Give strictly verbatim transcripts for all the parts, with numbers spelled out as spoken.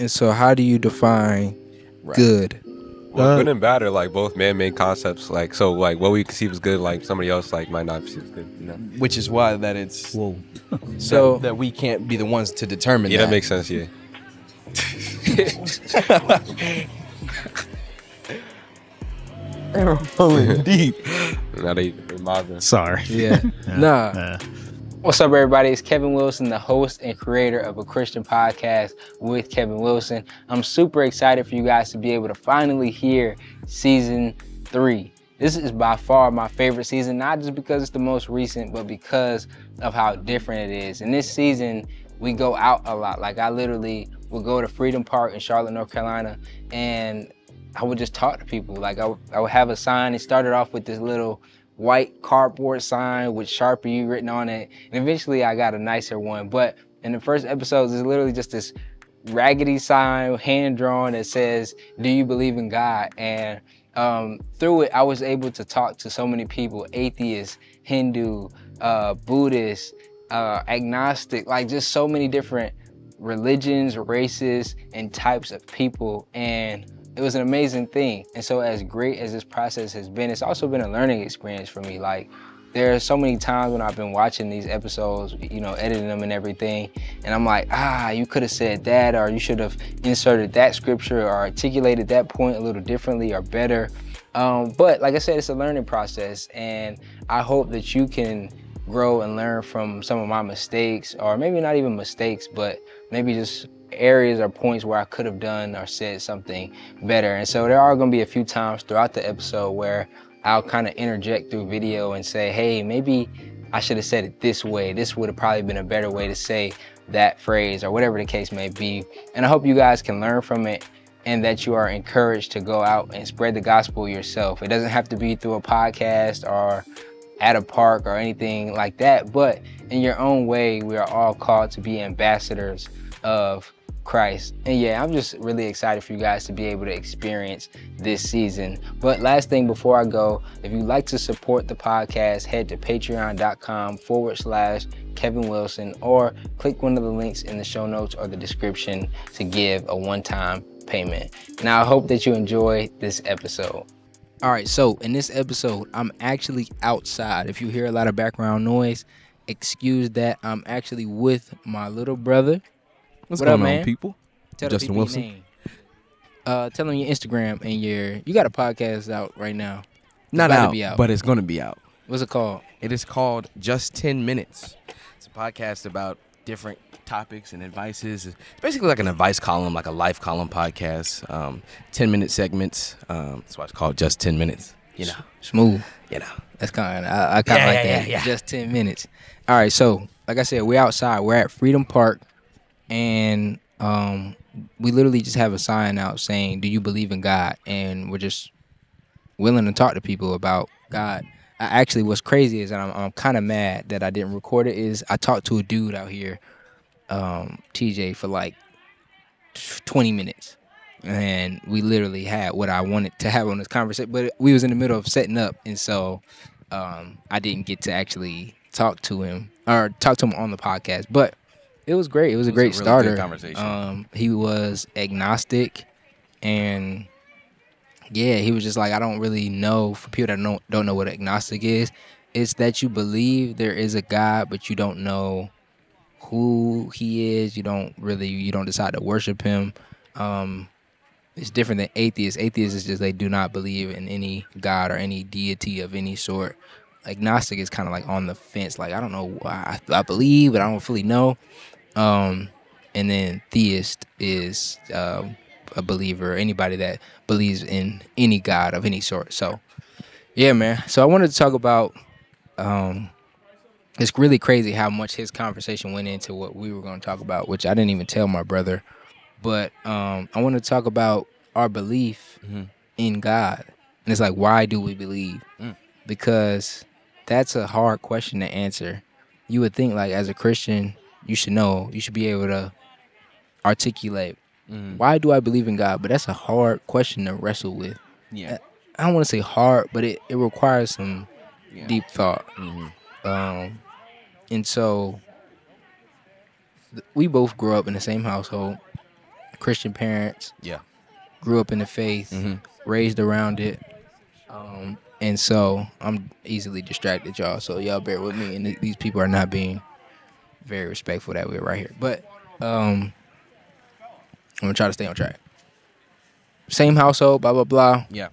And so how do you define right. good? Well, good and bad are like both man-made concepts. Like, so like what we conceive as good, like somebody else like might not perceive as good. You know? Which is why that it's Whoa. so that, that we can't be the ones to determine. Yeah, that, that makes sense. Yeah. They were pulling deep. Now they, they Sorry. Yeah. yeah. Nah. Yeah. What's up, everybody? It's Kevin Wilson, the host and creator of A Christian Podcast with Kevin Wilson. I'm super excited for you guys to be able to finally hear season three. This is by far my favorite season, not just because it's the most recent, but because of how different it is. In this season, we go out a lot. Like, I literally would go to Freedom Park in Charlotte, North Carolina, and I would just talk to people. Like, I would, I would have a sign. It started off with this little white cardboard sign with Sharpie written on it, and eventually I got a nicer one. But in the first episodes, it's literally just this raggedy sign, hand drawn, that says, "Do you believe in God?" And um, through it, I was able to talk to so many people: atheists, Hindu, uh, Buddhist, uh, agnostic, like just so many different religions, races, and types of people. And it was an amazing thing. And so as great as this process has been, it's also been a learning experience for me. Like, there are so many times when I've been watching these episodes, you know, editing them and everything, and I'm like, ah, you could have said that, or you should have inserted that scripture, or articulated that point a little differently or better. Um, but like I said, it's a learning process, and I hope that you can grow and learn from some of my mistakes, or maybe not even mistakes, but maybe just areas or points where I could have done or said something better. And so there are going to be a few times throughout the episode where I'll kind of interject through video and say, hey, maybe I should have said it this way. This would have probably been a better way to say that phrase, or whatever the case may be. And I hope you guys can learn from it, and that you are encouraged to go out and spread the gospel yourself. It doesn't have to be through a podcast or at a park or anything like that, but in your own way, we are all called to be ambassadors of Christ. And yeah, I'm just really excited for you guys to be able to experience this season. But last thing before I go, if you'd like to support the podcast, head to patreon.com forward slash Kevin Wilson, or click one of the links in the show notes or the description to give a one-time payment. Now, I hope that you enjoy this episode. All right, so in this episode, I'm actually outside. If you hear a lot of background noise, excuse that. I'm actually with my little brother. What's what going up, man? On, people? Tell Justin people Wilson. Your name. Uh, tell them your Instagram and your. You got a podcast out right now. Not out, out, but it's going to be out. What's it called? It is called Just ten minutes. It's a podcast about different topics and advices. It's basically like an advice column, like a life column podcast. Um, ten minute segments. Um, that's why it's called Just ten minutes. You know, smooth. You know, that's kind of. I, I kind of yeah, like yeah, that. Yeah, yeah. Just ten minutes. All right, so like I said, we're outside. We're at Freedom Park. And um, we literally just have a sign out saying, do you believe in God? And we're just willing to talk to people about God. I actually, what's crazy is, and I'm, I'm kind of mad that I didn't record it, is I talked to a dude out here, um, T J, for like twenty minutes. And we literally had what I wanted to have on this conversation. But we was in the middle of setting up. And so um, I didn't get to actually talk to him or talk to him on the podcast. But it was great. It was a great starter. Conversation. Um, he was agnostic, and yeah, he was just like, I don't really know. For people that don't don't know what agnostic is, it's that you believe there is a God, but you don't know who he is. You don't really, you don't decide to worship him. Um, it's different than atheists. Atheists is just they do not believe in any God or any deity of any sort. Agnostic is kind of like on the fence. Like, I don't know why I, I believe, but I don't fully know. Um, and then theist is uh, a believer, anybody that believes in any God of any sort. So, yeah, man. So I wanted to talk about, um, it's really crazy how much his conversation went into what we were going to talk about, which I didn't even tell my brother. But um, I want to talk about our belief mm-hmm. in God. And it's like, why do we believe? Mm. Because that's a hard question to answer. You would think, like, as a Christian, you should know, you should be able to articulate, mm. why do I believe in God? But that's a hard question to wrestle with. Yeah, I don't want to say hard, but it, it requires some yeah. deep thought. Mm-hmm. Um, and so we both grew up in the same household. Christian parents. Yeah. Grew up in the faith, mm-hmm. raised around it. Um, and so I'm easily distracted, y'all. So y'all bear with me. And th these people are not being very respectful that we're right here. But um, I'm going to try to stay on track. Same household, blah, blah, blah. Yeah.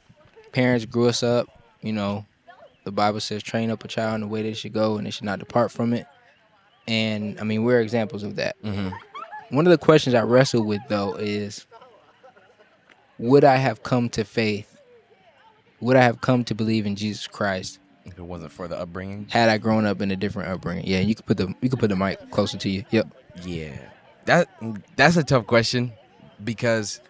Parents grew us up. You know, the Bible says train up a child in the way they should go and they should not depart from it. And, I mean, we're examples of that. Mm-hmm. One of the questions I wrestled with, though, is would I have come to faith? Would I have come to believe in Jesus Christ if it wasn't for the upbringing? Had I grown up in a different upbringing? Yeah, you could put the you could put the mic closer to you. Yep. Yeah, that that's a tough question because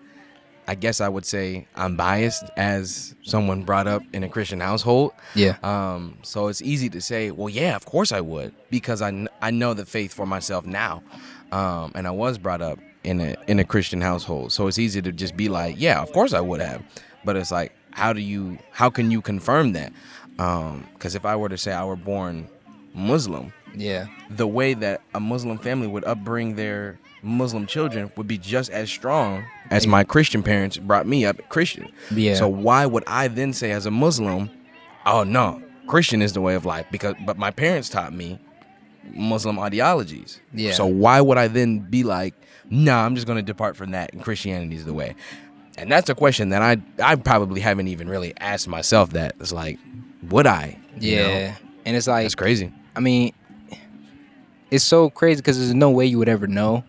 I guess I would say I'm biased as someone brought up in a Christian household. Yeah. Um. So it's easy to say, well, yeah, of course I would because I kn I know the faith for myself now, um, and I was brought up in a in a Christian household. So it's easy to just be like, yeah, of course I would have. But it's like, how do you how can you confirm that? Um, because if I were to say I were born Muslim, yeah, the way that a Muslim family would upbring their Muslim children would be just as strong as my Christian parents brought me up Christian. Yeah. So why would I then say as a Muslim, oh no, Christian is the way of life because but my parents taught me Muslim ideologies. Yeah. So why would I then be like, nah, I'm just going to depart from that and Christianity is the way? And that's a question that I I probably haven't even really asked myself that. It's like, would I? Yeah. You know? And it's like, it's crazy. I mean, it's so crazy because there's no way you would ever know.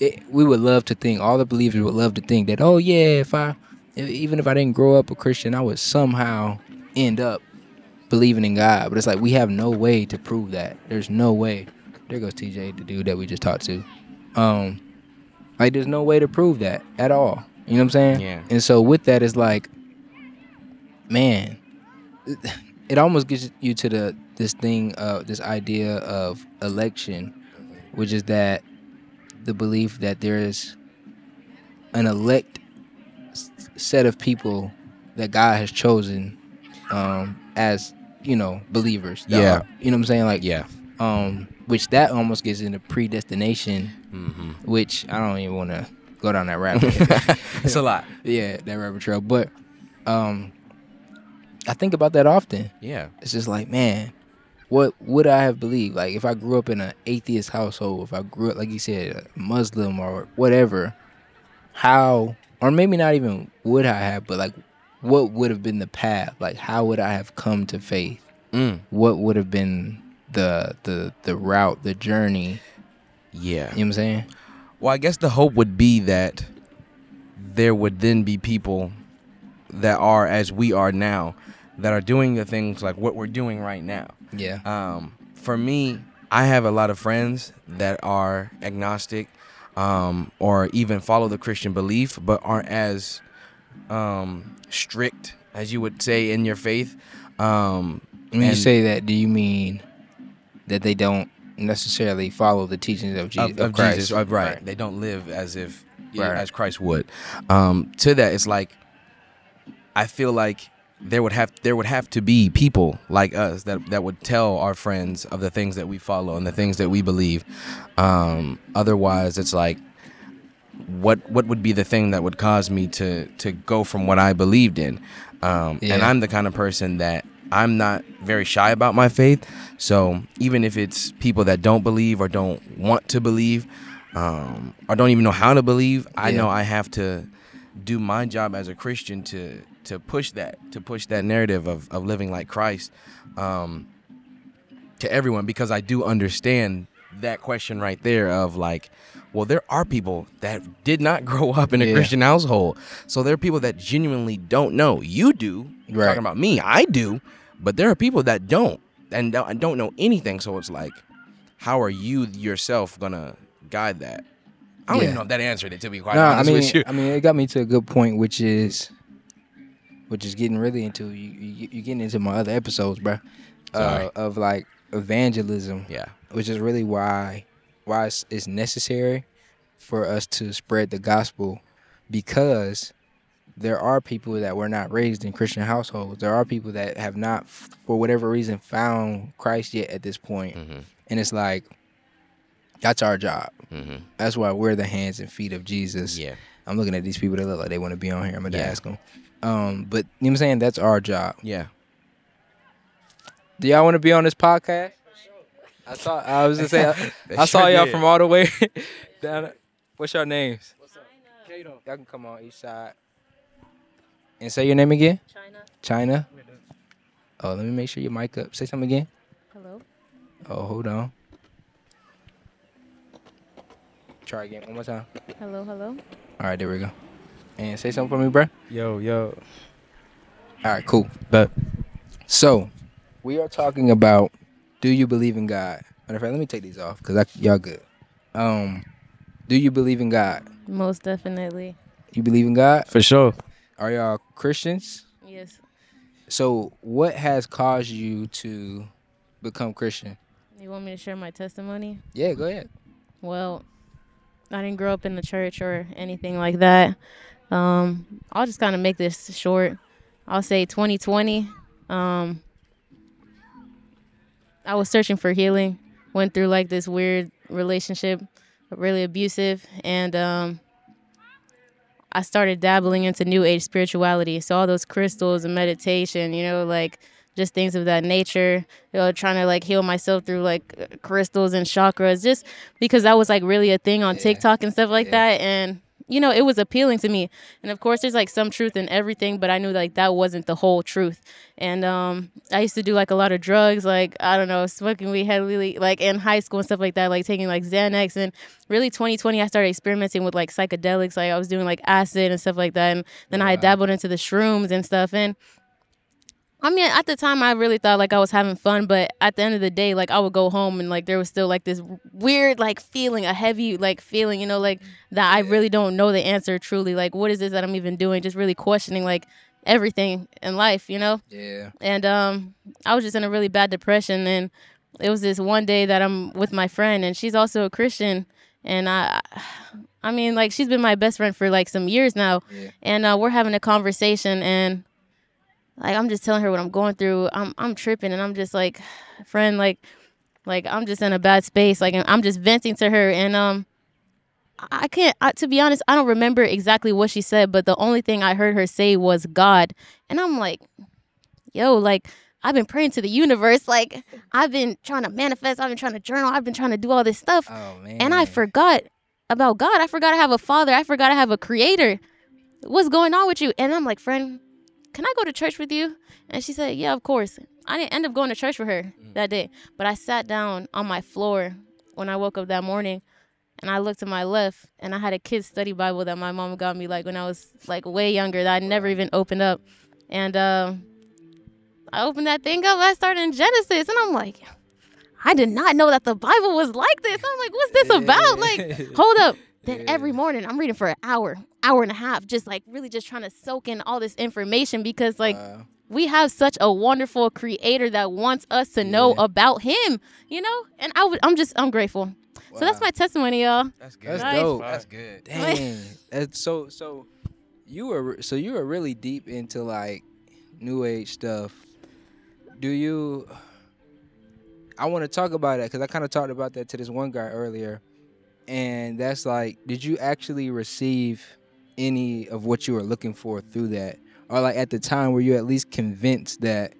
It, we would love to think, all the believers would love to think that, oh yeah, if I, even if I didn't grow up a Christian, I would somehow end up believing in God. But it's like, we have no way to prove that. There's no way. There goes T J, the dude that we just talked to. Um, like, there's no way to prove that at all. You know what I'm saying? Yeah. And so with that, it's like, man, it almost gets you to the this thing, uh, this idea of election, which is that the belief that there is an elect set of people that God has chosen um, as, you know, believers. Yeah. Are, you know what I'm saying? Like, yeah. Um, which that almost gets into predestination, mm-hmm. which I don't even want to go down that rabbit hole. It's a lot. Yeah, that rabbit trail. But um, I think about that often. Yeah. It's just like, man, what would I have believed? Like, if I grew up in an atheist household, if I grew up, like you said, Muslim or whatever, how, or maybe not even would I have, but like, what would have been the path? Like, how would I have come to faith? Mm. What would have been the the the route, the journey? Yeah. You know what I'm saying? Well, I guess the hope would be that there would then be people that are as we are now, that are doing the things like what we're doing right now. Yeah. Um, for me, I have a lot of friends that are agnostic um, or even follow the Christian belief but aren't as um, strict as you would say in your faith. Um, when you say that, do you mean that they don't necessarily follow the teachings of Jesus? Of, of Christ. Jesus, right. right. They don't live as if right. know, as Christ would. Um, to that, it's like I feel like there would have there would have to be people like us that that would tell our friends of the things that we follow and the things that we believe. Um, otherwise, it's like what what would be the thing that would cause me to to go from what I believed in? Um, yeah. And I'm the kind of person that I'm not very shy about my faith. So even if it's people that don't believe or don't want to believe um, or don't even know how to believe, yeah. I know I have to do my job as a Christian to to push that, to push that narrative of, of living like Christ um, to everyone, because I do understand that question right there of like, well, there are people that did not grow up in a yeah. Christian household. So there are people that genuinely don't know. You do. You're right. Talking about me. I do. But there are people that don't and don't know anything. So it's like, how are you yourself going to guide that? I don't yeah. even know if that answered it, to be quite no, honest I mean, with you. I mean, it got me to a good point, which is, which is getting really into, you, you, you're getting into my other episodes, bro, uh, of like evangelism. Yeah. Which is really why why it's, it's necessary for us to spread the gospel, because there are people that were not raised in Christian households. There are people that have not, for whatever reason, found Christ yet at this point. Mm-hmm. And it's like, That's our job. Mm-hmm. That's why we're the hands and feet of Jesus. Yeah. I'm looking at these people that look like they want to be on here. I'm going to yeah. ask them. Um, but you know what I'm saying? That's our job. Yeah. Do y'all want to be on this podcast? I saw. I was just saying. I saw y'all from all the way down. What's your names? What's up? Cato. Y'all can come on each side. And say your name again. China. China. Oh, let me make sure your mic up. Say something again. Hello. Oh, hold on. Try again one more time. Hello, hello. All right, there we go. And say something for me, bro. Yo, yo. All right, cool. But so we are talking about. Do you believe in God? Matter of fact, let me take these off because y'all good. Um, do you believe in God? Most definitely. You believe in God? For sure. Are y'all Christians? Yes. So what has caused you to become Christian? You want me to share my testimony? Yeah, go ahead. Well, I didn't grow up in the church or anything like that. Um, I'll just kind of make this short. I'll say twenty twenty. Um... I was searching for healing, went through like this weird relationship, really abusive, and um, I started dabbling into new age spirituality. So all those crystals and meditation, you know, like just things of that nature, you know, trying to like heal myself through like crystals and chakras, just because that was like really a thing on yeah. TikTok and stuff like yeah. that. And, you know, it was appealing to me. And of course, there's like some truth in everything, but I knew like that wasn't the whole truth. And um, I used to do like a lot of drugs, like, I don't know, smoking weed heavily, like in high school and stuff like that, like taking like Xanax. And really twenty twenty, I started experimenting with like psychedelics. Like I was doing like acid and stuff like that. And then wow. I had dabbled into the shrooms and stuff. And I mean, at the time, I really thought like I was having fun, but at the end of the day, like I would go home and like there was still like this weird like feeling, a heavy like feeling, you know, like that I really don't know the answer truly. Like, what is this that I'm even doing? Just really questioning like everything in life, you know? Yeah. And um, I was just in a really bad depression. And it was this one day that I'm with my friend and she's also a Christian. And I, I mean, like she's been my best friend for like some years now. Yeah. And uh, we're having a conversation and like, I'm just telling her what I'm going through. I'm I'm tripping, and I'm just like, friend, like, like I'm just in a bad space. Like, and I'm just venting to her, and um, I can't, I, to be honest, I don't remember exactly what she said, but the only thing I heard her say was God. And I'm like, yo, like, I've been praying to the universe. Like, I've been trying to manifest. I've been trying to journal. I've been trying to do all this stuff. Oh, man. And I forgot about God. I forgot I have a father. I forgot I have a creator. What's going on with you? And I'm like, friend, can I go to church with you? And she said, yeah, of course. I didn't end up going to church with her mm. that day. But I sat down on my floor when I woke up that morning, and I looked to my left, and I had a kid's study Bible that my mom got me like when I was like way younger that I never even opened up. And uh, I opened that thing up. I started in Genesis, and I'm like, I did not know that the Bible was like this. I'm like, what's this about? Like, hold up. Then every morning I'm reading for an hour, hour and a half, just like really just trying to soak in all this information because like wow. we have such a wonderful creator that wants us to yeah. know about him, you know? And I would, I'm just, I'm grateful. Wow. So that's my testimony, y'all. That's good. That's nice. Dope. That's good. Dang. That's so, so you were, so you were really deep into like new age stuff. Do you, I want to talk about that because I kind of talked about that to this one guy earlier. And that's like, did you actually receive any of what you were looking for through that? Or like at the time, were you at least convinced that,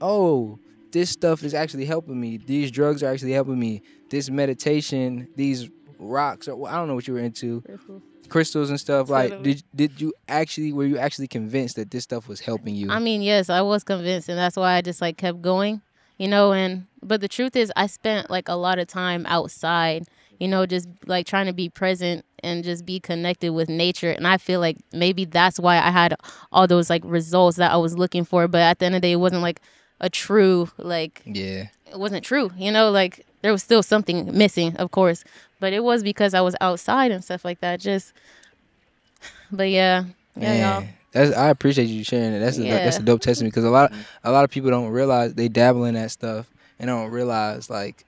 oh, this stuff is actually helping me. These drugs are actually helping me. This meditation, these rocks, or well, I don't know what you were into. Crystals, Crystals and stuff. Totally. Like, did did you actually, were you actually convinced that this stuff was helping you? I mean, yes, I was convinced. And that's why I just like kept going, you know. And but the truth is I spent like a lot of time outside, you know, just like trying to be present and just be connected with nature. And I feel like maybe that's why I had all those like results that I was looking for. But at the end of the day, it wasn't like a true, like, yeah, it wasn't true. You know, like there was still something missing, of course, but it was because I was outside and stuff like that. Just, but yeah, yeah, y'all. That's, I appreciate you sharing it. That's a, yeah. that's a dope testimony because a lot, a lot of people don't realize they dabble in that stuff and don't realize like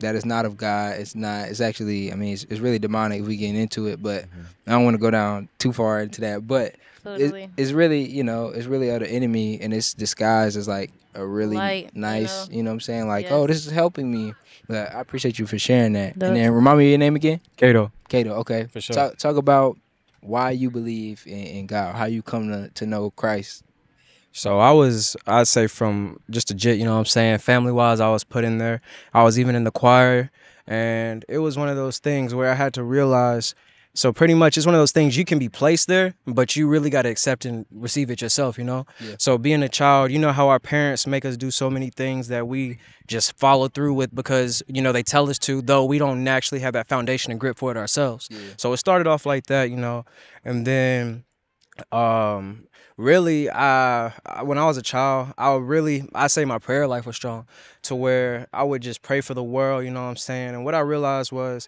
that is not of God. It's not. It's actually. I mean, it's, it's really demonic if we get into it. But mm-hmm. I don't want to go down too far into that. But totally. it, it's really, you know, it's really of the enemy, and it's disguised as like a really light, nice. You know? You know what I'm saying? Like, yes. oh, this is helping me. But I appreciate you for sharing that. Those. And then remind me of your name again. Cato. Cato. Okay. For sure. Talk, talk about why you believe in, in God. How you come to to know Christ. So I was, I'd say from just a jit, you know what I'm saying, family-wise, I was put in there. I was even in the choir, and it was one of those things where I had to realize, so pretty much it's one of those things you can be placed there, but you really got to accept and receive it yourself, you know? Yeah. So being a child, you know how our parents make us do so many things that we just follow through with because, you know, they tell us to, though we don't actually have that foundation and grip for it ourselves. Yeah. So it started off like that, you know, and then... um really I when I was a child I would really I say my prayer life was strong to where I would just pray for the world, you know what I'm saying? And what I realized was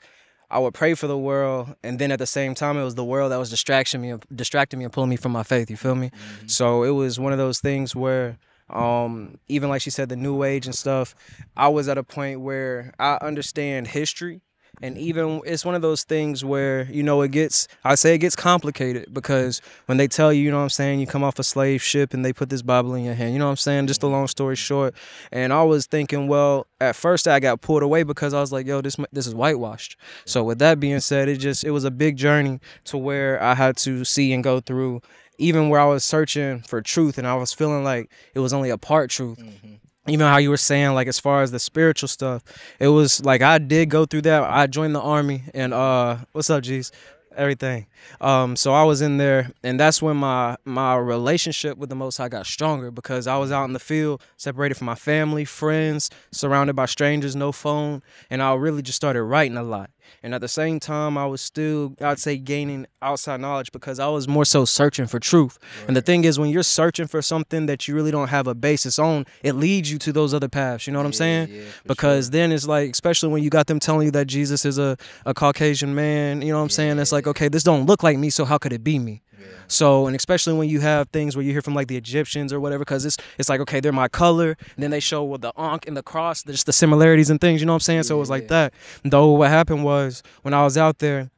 I would pray for the world, and then at the same time it was the world that was distracting me distracting me and pulling me from my faith, you feel me? Mm-hmm. So it was one of those things where um even like she said, the new age and stuff, I was at a point where I understand history. And even it's one of those things where, you know, it gets, I say it gets complicated because when they tell you, you know what I'm saying, you come off a slave ship and they put this Bible in your hand, you know what I'm saying? Just a long story short. And I was thinking, well, at first I got pulled away because I was like, yo, this this is whitewashed. So with that being said, it just, it was a big journey to where I had to see and go through, even where I was searching for truth and I was feeling like it was only a part truth. Mm-hmm. Even how you were saying, like, as far as the spiritual stuff, it was, like, I did go through that. I joined the Army, and, uh, what's up, G's? Everything. Um, so I was in there, and that's when my, my relationship with the Most High got stronger because I was out in the field, separated from my family, friends, surrounded by strangers, no phone, and I really just started writing a lot. And at the same time, I was still, I'd say, gaining outside knowledge because I was more so searching for truth. Right. And the thing is, when you're searching for something that you really don't have a basis on, it leads you to those other paths. You know what yeah, I'm saying? Yeah, because sure. Then it's like, especially when you got them telling you that Jesus is a, a Caucasian man, you know what I'm yeah, saying? It's like, okay, this don't look like me, so how could it be me? Yeah. So, and especially when you have things where you hear from like the Egyptians or whatever, because it's it's like, okay, they're my color. And then they show well, the ankh and the cross, just the similarities and things, you know what I'm saying? Yeah, so it was like yeah. that. Though what happened was when I was out there,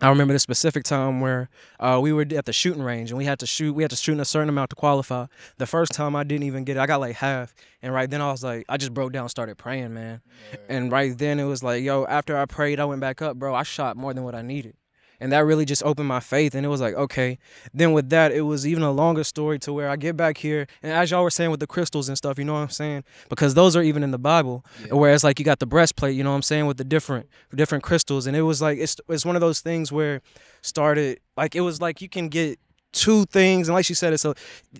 I remember this specific time where uh, we were at the shooting range and we had to shoot. We had to shoot in a certain amount to qualify. The first time I didn't even get it. I got like half. And right then I was like, I just broke down and started praying, man. Yeah. And right then it was like, yo, after I prayed, I went back up, bro. I shot more than what I needed. And that really just opened my faith. And it was like, okay. Then with that, it was even a longer story to where I get back here. And as y'all were saying with the crystals and stuff, you know what I'm saying? Because those are even in the Bible. Yeah. Where it's like you got the breastplate, you know what I'm saying, with the different different crystals. And it was like, it's, it's one of those things where started, like it was like you can get two things. And like she said, it's a,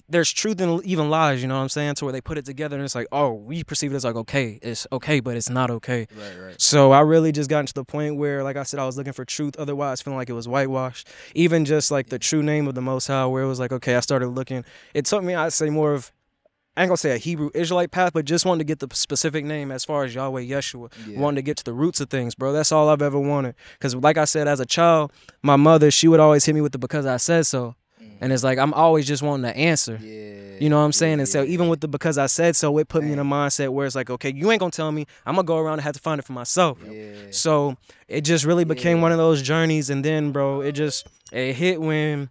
there's truth in even lies, you know what I'm saying? To where they put it together and it's like, oh, we perceive it as like, okay, it's okay, but it's not okay. Right, right. So I really just got into the point where, like I said, I was looking for truth. Otherwise, feeling like it was whitewashed. Even just like the true name of the Most High, where it was like, okay, I started looking. It took me, I'd say more of, I ain't gonna say a Hebrew Israelite path, but just wanted to get the specific name as far as Yahweh, Yeshua. Yeah. Wanted to get to the roots of things, bro. That's all I've ever wanted. Because like I said, as a child, my mother, she would always hit me with the because I said so. And it's like, I'm always just wanting to answer. Yeah, you know what I'm saying? Yeah, and so even with the because I said so, it put man. me in a mindset where it's like, okay, you ain't going to tell me. I'm going to go around and have to find it for myself. Yeah. So it just really became yeah. one of those journeys. And then, bro, it just it hit when,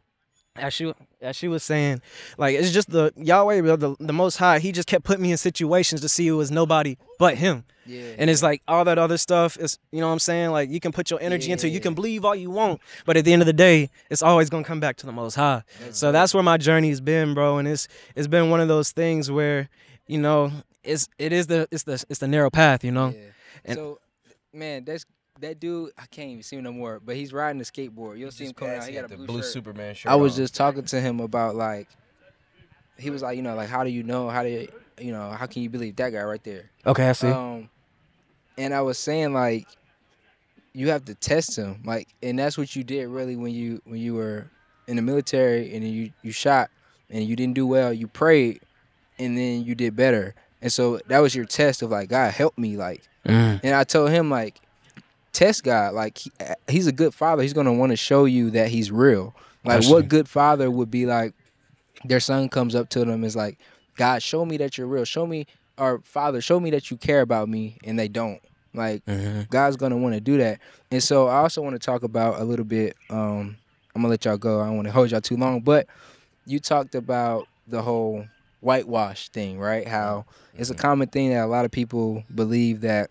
as she, as she was saying, like, it's just the Yahweh, the, the Most High, he just kept putting me in situations to see it was nobody but him. Yeah, and it's like all that other stuff is, you know what I'm saying? Like you can put your energy yeah. into it. You can believe all you want. But at the end of the day, it's always going to come back to the Most High. That's so right. That's where my journey has been, bro. And it's it's been one of those things where, you know, it's it is the it's the it's the narrow path, you know? Yeah. And so, man, that's that dude, I can't even see him no more, but he's riding a skateboard. You'll see him coming out. He got a blue, blue shirt. Superman shirt. I was on. just talking to him about like, he was like, you know, like, how do you know? How do you, you know, how can you believe that guy right there? Okay, I see. Um, And I was saying, like, you have to test him, like, and that's what you did really when you when you were in the military and then you you shot and you didn't do well. You prayed and then you did better, and so that was your test of like, God help me, like. Mm. And I told him like, test God, like he, he's a good father. He's gonna want to show you that he's real. Like, That's what true. good father would be like? Their son comes up to them and is like, God, show me that you're real. Show me. Or, Father, show me that you care about me, and they don't. Like, mm-hmm. God's going to want to do that. And so I also want to talk about a little bit, um, I'm going to let y'all go. I don't want to hold y'all too long. But you talked about the whole whitewash thing, right? How it's a common thing that a lot of people believe that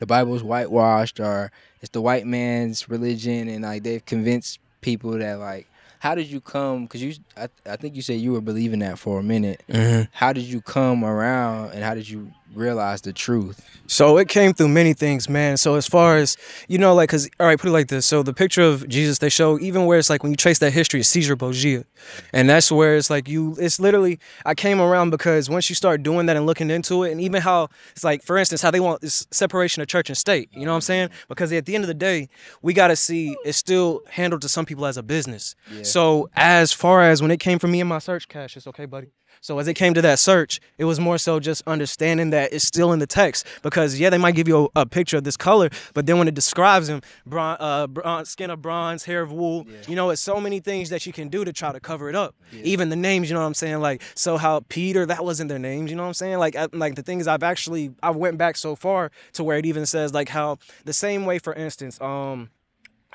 the Bible is whitewashed or it's the white man's religion, and like they've convinced people that, like, how did you come? Because you, I, I think you said you were believing that for a minute. Mm-hmm. How did you come around, and how did you realize the truth? So it came through many things, man. So as far as, you know, like, because, all right, put it like this. So the picture of Jesus, they show, even where it's like when you trace that history, it's Caesar Borgia. And that's where it's like you, it's literally, I came around because once you start doing that and looking into it, and even how it's like, for instance, how they want this separation of church and state. You know what I'm saying? Because at the end of the day, we got to see it's still handled to some people as a business. Yeah. So as far as when it came from me in my search, Cash, it's okay, buddy. So as it came to that search, it was more so just understanding that it's still in the text. Because, yeah, they might give you a, a picture of this color, but then when it describes him, bron uh, bron skin of bronze, hair of wool, yeah. You know, it's so many things that you can do to try to cover it up. Yeah. Even the names, you know what I'm saying? Like, so how Peter, that wasn't their names, you know what I'm saying? Like, I, like the things I've actually, I went back so far to where it even says, like, how the same way, for instance, um...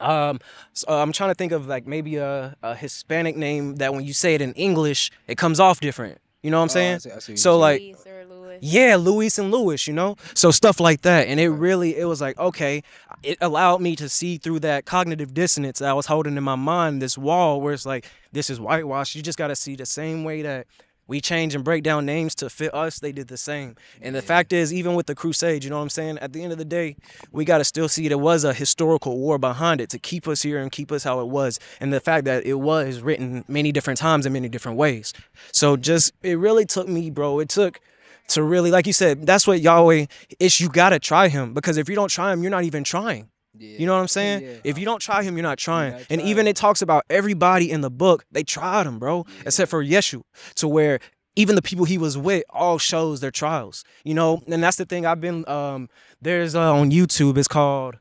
Um, so I'm trying to think of like maybe a, a Hispanic name that when you say it in English, it comes off different. You know what I'm saying? Oh, I see, I see so like, Luis. yeah, Luis and Lewis, you know, so stuff like that. And it really, it was like, okay, it allowed me to see through that cognitive dissonance that I was holding in my mind, this wall where it's like, this is whitewash. You just got to see the same way that we change and break down names to fit us. They did the same. And the yeah. fact is, even with the crusade, you know what I'm saying? At the end of the day, we got to still see there was a historical war behind it to keep us here and keep us how it was. And the fact that it was written many different times in many different ways. So just, it really took me, bro. It took to really, like you said, that's what Yahweh is. You got to try him, because if you don't try him, you're not even trying. Yeah. You know what I'm saying? Yeah. If you don't try him, you're not trying. Yeah, and even it talks about everybody in the book, they tried him, bro, yeah. except for Yeshua, to where even the people he was with all shows their trials, you know? And that's the thing I've been, um, there's uh, on YouTube, it's called,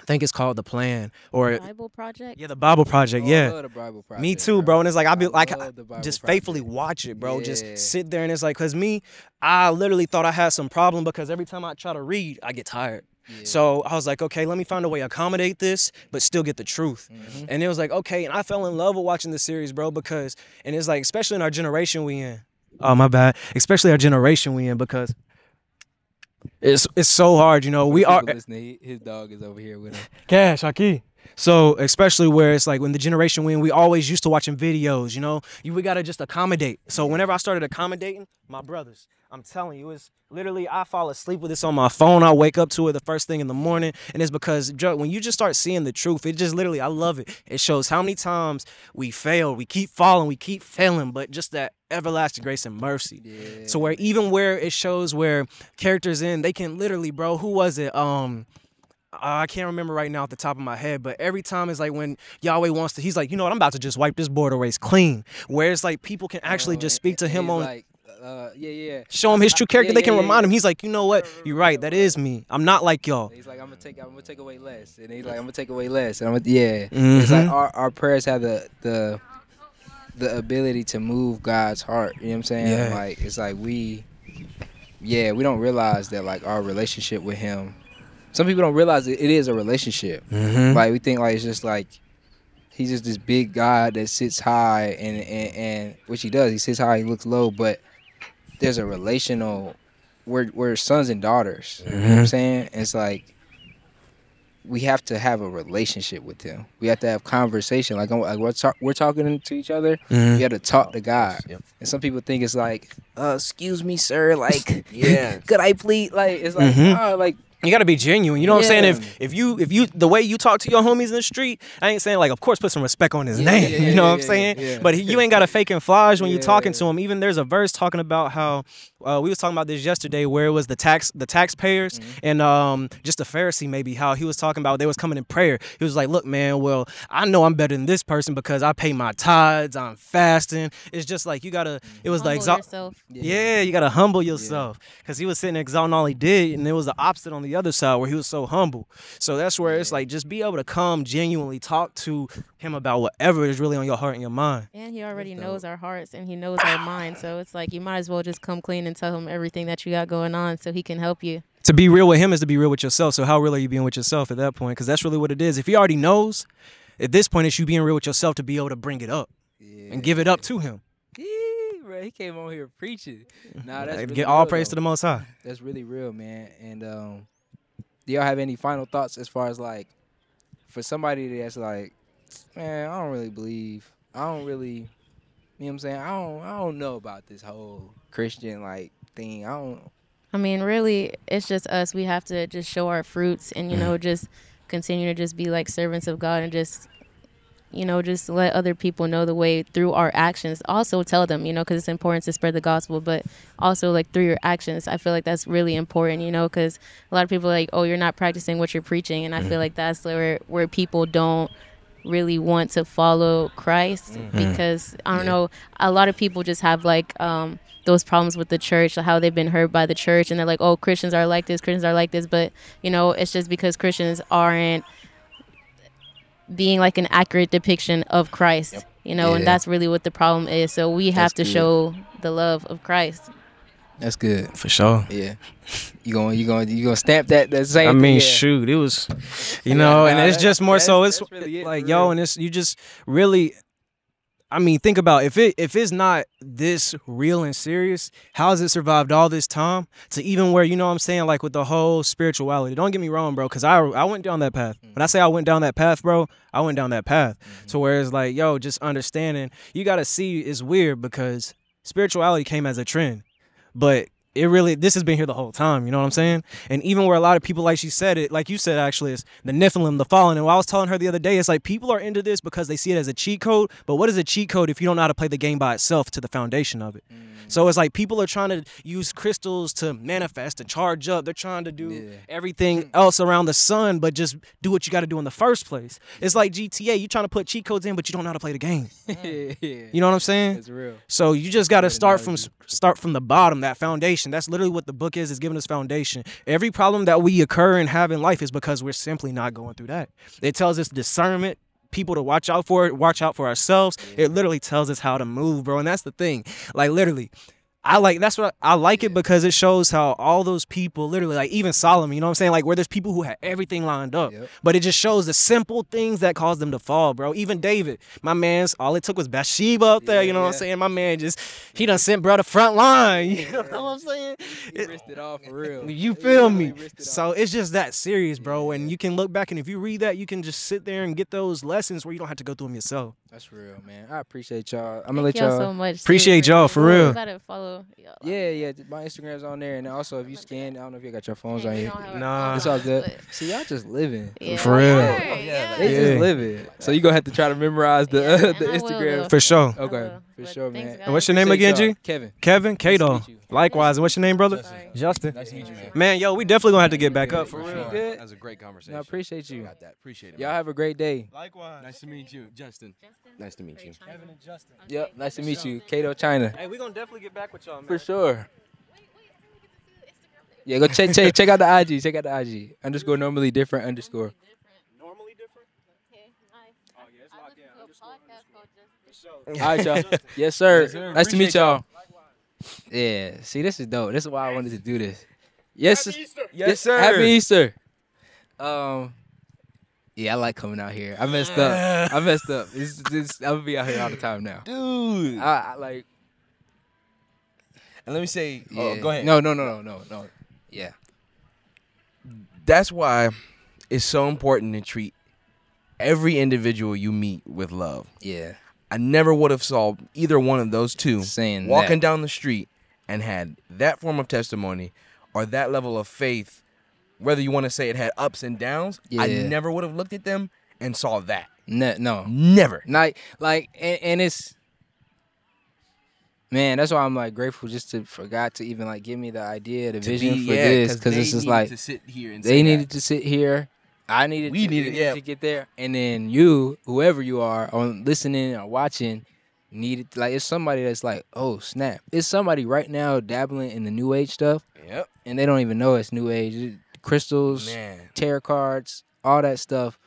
I think it's called The Plan, or The Bible Project. Yeah, The Bible Project. Oh, yeah. I love The Bible Project. Me too, bro. And it's like, I'll be like, I just faithfully Project. watch it, bro. Yeah. Just sit there. And it's like, because me, I literally thought I had some problem, because every time I try to read, I get tired. Yeah. So I was like, okay, let me find a way to accommodate this, but still get the truth. Mm-hmm. And it was like, okay. And I fell in love with watching the series, bro, because, and it's like, especially in our generation we in. Oh, my bad. Especially our generation we in, because it's it's so hard, you know. We are listening. His dog is over here with him. Cash, Aki. So especially where it's like when the generation we in, we always used to watching videos, you know. You, we got to just accommodate. So whenever I started accommodating, my brothers, I'm telling you, it's literally, I fall asleep with this on my phone. I wake up to it the first thing in the morning. And it's because when you just start seeing the truth, it just literally, I love it. It shows how many times we fail. We keep falling. We keep failing. But just that everlasting grace and mercy. Yeah. So where even where it shows where characters in, they can literally, bro, who was it? Um... I can't remember right now off the top of my head, but every time it's like when Yahweh wants to, he's like, you know what, I'm about to just wipe this board away. It's clean. Where it's like people can actually oh, just speak to him on, like, uh, yeah, yeah. show him his true character. I, yeah, they yeah, can yeah, remind yeah. him. He's like, you know what, you're right. That is me. I'm not like y'all. He's like, I'm gonna take, I'm gonna take away less, and he's like, I'm gonna take away less, and I'm gonna, yeah. Mm-hmm. It's like our, our prayers have the the the ability to move God's heart. You know what I'm saying? Yeah. Like it's like we, yeah, we don't realize that like our relationship with Him. Some people don't realize it, it is a relationship. Mm-hmm. Like we think like it's just like he's just this big God that sits high and, and and which he does. He sits high, he looks low, but there's a relational. We're we're sons and daughters. Mm-hmm. You know what I'm saying? It's like we have to have a relationship with him. We have to have conversation. Like, like we're talk, we're talking to each other. Mm-hmm. We have to talk to God. Yep. And some people think it's like, uh, excuse me, sir. Like, yeah, could I please? Like, it's like, mm-hmm. oh, like. You gotta be genuine, you know what yeah. I'm saying? If if you if you the way you talk to your homies in the street, I ain't saying like, of course, put some respect on his yeah, name. Yeah, yeah, you know yeah, what I'm yeah, saying? Yeah, yeah. But he, you ain't gotta fake and flash when yeah, you're talking yeah. to him. Even there's a verse talking about how uh, we was talking about this yesterday, where it was the tax the taxpayers mm-hmm. and um just the Pharisee maybe how he was talking about they was coming in prayer. He was like, look, man, well I know I'm better than this person because I pay my tithes, I'm fasting. It's just like you gotta. It was humble like yourself. Yeah. yeah, you gotta humble yourself because yeah. he was sitting exalting all he did, and it was the opposite on the other side where he was so humble. So that's where it's like just be able to come genuinely talk to him about whatever is really on your heart and your mind. And he already knows our hearts and he knows our minds, so it's like you might as well just come clean and tell him everything that you got going on so he can help you. to be real with him is to be real with yourself. So how real are you being with yourself at that point? Because that's really what it is. If he already knows, at this point, it's you being real with yourself to be able to bring it up yeah. and give it up to him. Yeah, bro, he came on here preaching. Nah, that's really get all real, praise though. To the Most High. That's really real, man. And um, do y'all have any final thoughts as far as like for somebody that's like, man, I don't really believe. I don't really. You know what I'm saying? I don't. I don't know about this whole Christian like thing. I don't. I mean, really, it's just us. We have to just show our fruits and, you know, just continue to just be like servants of God and just, you know, just let other people know the way through our actions. Also tell them, you know, because it's important to spread the gospel, but also like through your actions. I feel like that's really important, you know, because a lot of people are like, oh, you're not practicing what you're preaching. And I feel like that's where, where people don't really want to follow Christ mm-hmm. because I don't yeah. know, a lot of people just have like um those problems with the church, how they've been hurt by the church, and they're like, oh, Christians are like this, Christians are like this, but you know, it's just because Christians aren't being like an accurate depiction of Christ, yep. you know, yeah. and that's really what the problem is. So we have that's to good. Show the love of Christ. That's good for sure. Yeah, you going you going you going to stamp that that same. I mean, thing, yeah. shoot, it was, you know, and it's just more that's, so it's really it, like yo, real. And it's you just really, I mean, think about if it if it's not this real and serious, how has it survived all this time to even where you know what I'm saying like with the whole spirituality? Don't get me wrong, bro, because I I went down that path. When I say I went down that path, bro, I went down that path. Mm-hmm. So where it's like yo, just understanding, you got to see it's weird because spirituality came as a trend. But it really, this has been here the whole time, you know what I'm saying? And even where a lot of people, like she said it, like you said actually, is the Nephilim, the fallen. And what I was telling her the other day, it's like people are into this because they see it as a cheat code. But what is a cheat code if you don't know how to play the game by itself to the foundation of it? Mm. So it's like people are trying to use crystals to manifest and charge up. They're trying to do yeah. everything else around the sun, but just do what you got to do in the first place. It's like G T A. You're trying to put cheat codes in, but you don't know how to play the game. yeah. You know what I'm saying? It's real. So you just got to start from start from the bottom, that foundation. That's literally what the book is. It's giving us foundation. Every problem that we occur and have in life is because we're simply not going through that. It tells us discernment. People to watch out for it, watch out for ourselves. Yeah. It literally tells us how to move, bro. And that's the thing. Like literally, I like that's what I, I like yeah. it because it shows how all those people literally, like even Solomon, you know what I'm saying? Like where there's people who had everything lined up. Yep. But it just shows the simple things that caused them to fall, bro. Even David, my man's all it took was Bathsheba up there, yeah, you know yeah. what I'm saying? My man just he done sent bro to front line. You yeah. know what I'm saying? He it, risked it all for real. You feel really me? It so it's just that serious, bro. Yeah. And you can look back and if you read that, you can just sit there and get those lessons where you don't have to go through them yourself. That's real, man. I appreciate y'all. I'm gonna Thank let y'all so much. Appreciate y'all for real. Gotta follow y'all. Yeah, yeah. My Instagram's on there, and also if you scan, I don't know if you got your phones on here. Nah, it's all good. See, y'all just living yeah. for real. Yeah, yeah. They just living. So you gonna have to try to memorize the yeah, uh, the Instagram will, for sure. Okay, for sure, man. Guys. And what's your name appreciate again, G? Kevin. Kevin Cato. Nice Likewise. And what's your name, brother? Sorry. Justin. Nice to meet you, man. Man, yo, we definitely gonna have to get back up for real. That was a great conversation. I appreciate you. Got that. Appreciate it. Y'all have a great day. Likewise. Nice to meet you, Justin. Nice to meet you. Kevin and Justin. Yep, okay, nice to meet you. Cato, China. Hey, we're going to definitely get back with y'all, man. For sure. Wait, wait, I think we get to see the Instagram. Yeah, go check, check, check out the I G. Check out the I G. Underscore normally different underscore. Normally different? Okay, nice. Oh, yeah, it's locked in. Underscore underscore. All right, y'all. Yes, sir. Nice to meet y'all. Yeah, see, this is dope. This is why I wanted to do this. Yes, Happy Easter. Yes, sir. Happy Easter. Um... Yeah, I like coming out here. I messed up. I messed up. It's, it's, I'm gonna be out here all the time now, dude. I, I like. And let me say, yeah. oh, go ahead. No, no, no, no, no, no. Yeah. That's why it's so important to treat every individual you meet with love. Yeah. I never would have saw either one of those two saying walking that. Down the street and had that form of testimony or that level of faith. Whether you want to say it had ups and downs, yeah. I never would have looked at them and saw that. No, no. Never. Like, like, and, and it's, man, that's why I'm like grateful just to for God to even like give me the idea, the to vision be, for yeah, this, because it's just like to sit here and they needed that. To sit here, I needed, we to, needed yeah. to get there, and then you, whoever you are, on listening or watching. Needed like it's somebody that's like, oh snap, it's somebody right now dabbling in the new age stuff. Yep, and they don't even know it's new age crystals, man. Tarot cards, all that stuff.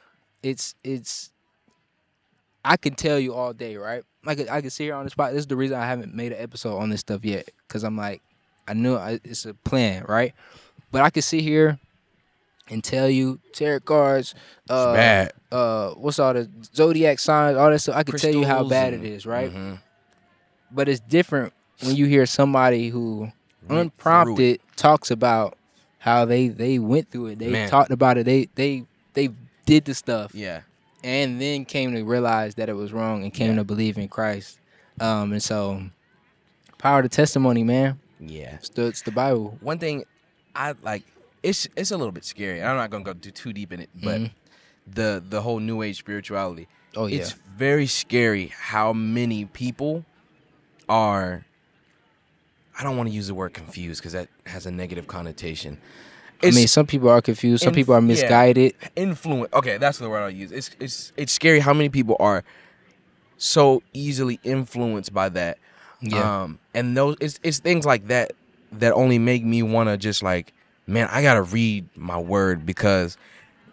It's it's. I can tell you all day, right? Like I can sit here on the spot. This is the reason I haven't made an episode on this stuff yet, because I'm like, I knew I, it's a plan, right? But I could sit here and tell you tarot cards, uh, it's bad. Uh, what's all the zodiac signs, all that stuff. I could tell you how bad it is, right? Mm-hmm. But it's different when you hear somebody who unprompted talks about how they they went through it. They Man. talked about it. They they they did the stuff. Yeah. And then came to realize that it was wrong and came yeah. to believe in Christ. Um, and so, power to testimony, man. Yeah. It's the, it's the Bible. One thing I like, it's it's a little bit scary. I'm not going to go too, too deep in it, but mm-hmm. the, the whole New Age spirituality. Oh, yeah. It's very scary how many people are, I don't want to use the word confused because that has a negative connotation. It's, I mean, some people are confused. Some people are misguided. Yeah, influence. Okay, that's the word I'll use. It's it's it's scary how many people are so easily influenced by that. Yeah. Um, and those it's it's things like that that only make me want to just like, man, I gotta read my word because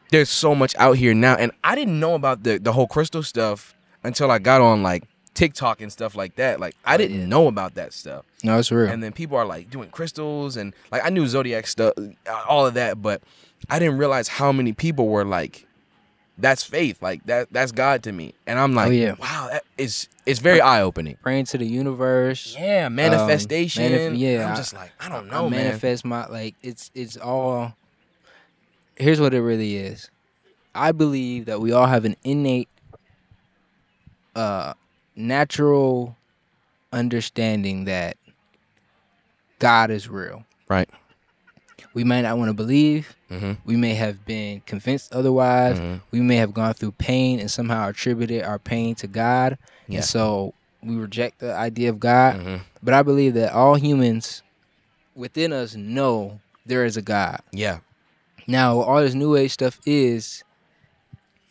there's so much out here now. And I didn't know about the the whole crystal stuff until I got on like TikTok and stuff like that. Like I didn't yeah. know about that stuff. No, it's real. And then people are like doing crystals and like I knew zodiac stuff, all of that, but I didn't realize how many people were like, "That's faith, like that, that's God to me." And I'm like, oh, yeah. "Wow, that is it's very eye opening." Praying to the universe, yeah, manifestation. Um, manif yeah, I'm just like, I don't know, I man. Manifest my like it's it's all. Here's what it really is. I believe that we all have an innate. Uh, natural understanding that God is real. Right. We may not want to believe. Mm-hmm. We may have been convinced otherwise. Mm-hmm. We may have gone through pain and somehow attributed our pain to God. Yeah. And so we reject the idea of God. Mm-hmm. But I believe that all humans within us know there is a God. Yeah. Now, all this New Age stuff is,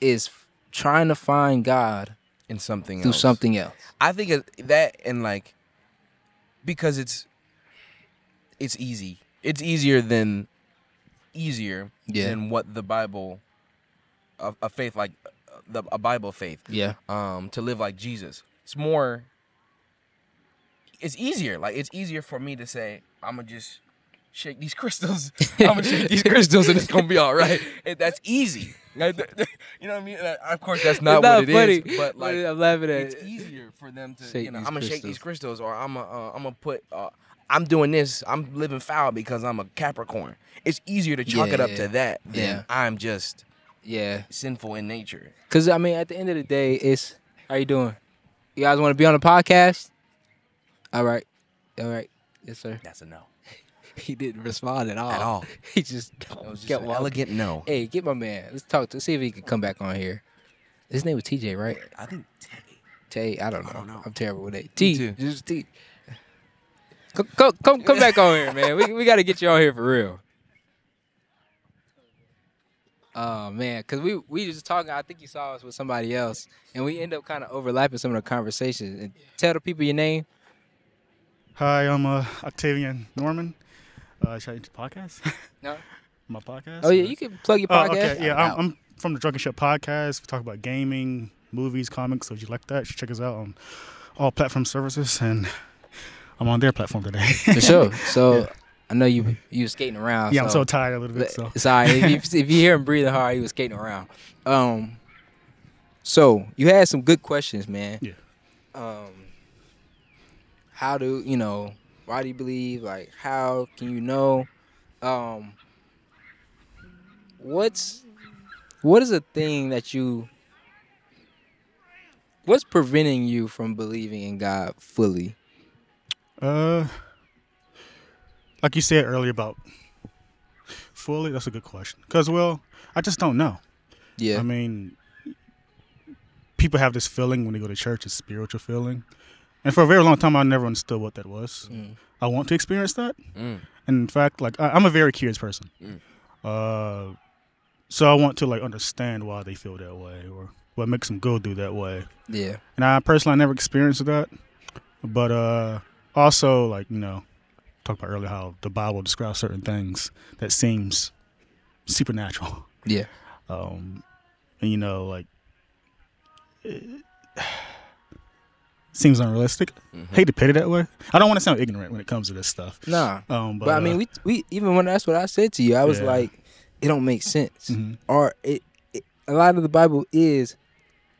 is trying to find God in something else. Through something else. I think that and like because it's it's easy. It's easier than easier yeah. than what the Bible a, a faith like the a Bible faith. Yeah. Um to live like Jesus. It's more it's easier. Like it's easier for me to say I'm going to just shake these crystals. I'm going to shake these crystals and it's going to be all right. And that's easy. Like, you know what I mean? Of course, that's not, not what it funny. Is. But like, I'm laughing at it's it. easier for them to, shake you know, I'm gonna crystals. shake these crystals, or I'm gonna, uh, I'm gonna put, uh, I'm doing this. I'm living foul because I'm a Capricorn. It's easier to chalk yeah, it up yeah. to that than yeah. I'm just, yeah, sinful in nature. Because I mean, at the end of the day, it's how you doing? You guys want to be on the podcast? All right, all right, yes, sir. That's a no. He didn't respond at all. At all. He just, just got elegant no. Hey, get my man. Let's talk to see if he can come back on here. His name was T J, right? I think Tay. Tay, I don't know. I don't know. I'm terrible with that. T, just T. Come, come, come, come back on here, man. We we got to get you on here for real. Oh man, because we we just talking. I think you saw us with somebody else, and we end up kind of overlapping some of the conversations. And tell the people your name. Hi, I'm uh, Octavian Norman. Uh, should I do podcast? No. My podcast? Oh, yeah, you can plug your podcast. Uh, okay, yeah, I'm, I'm from the Drunken Shit podcast. We talk about gaming, movies, comics, so if you like that, you should check us out on all platform services, and I'm on their platform today. For sure. So, yeah. I know you you were skating around. Yeah, so. I'm so tired a little bit. So. Sorry. If you, if you hear him breathing hard, he was skating around. Um. So, you had some good questions, man. Yeah. Um. How do, you know... Why do you believe? Like, how can you know? Um, what's what is a thing that you? What's preventing you from believing in God fully? Uh, like you said earlier about fully. That's a good question. Cause well, I just don't know. Yeah. I mean, people have this feeling when they go to church, it's a spiritual feeling. And for a very long time, I never understood what that was. Mm. I want to experience that. Mm. And in fact, like I, I'm a very curious person. Mm. Uh, so I want to like understand why they feel that way or what makes them go through that way. Yeah. And I personally I never experienced that. But uh, also, like, you know, talked about earlier how the Bible describes certain things that seems supernatural. Yeah. Um, and, you know, like... It, seems unrealistic. Mm-hmm. Hate to put it that way. I don't want to sound ignorant when it comes to this stuff. Nah. Um, but, but I mean, uh, we we even when that's what I said to you, I was yeah. like, it don't make sense. Mm-hmm. Or it, it a lot of the Bible is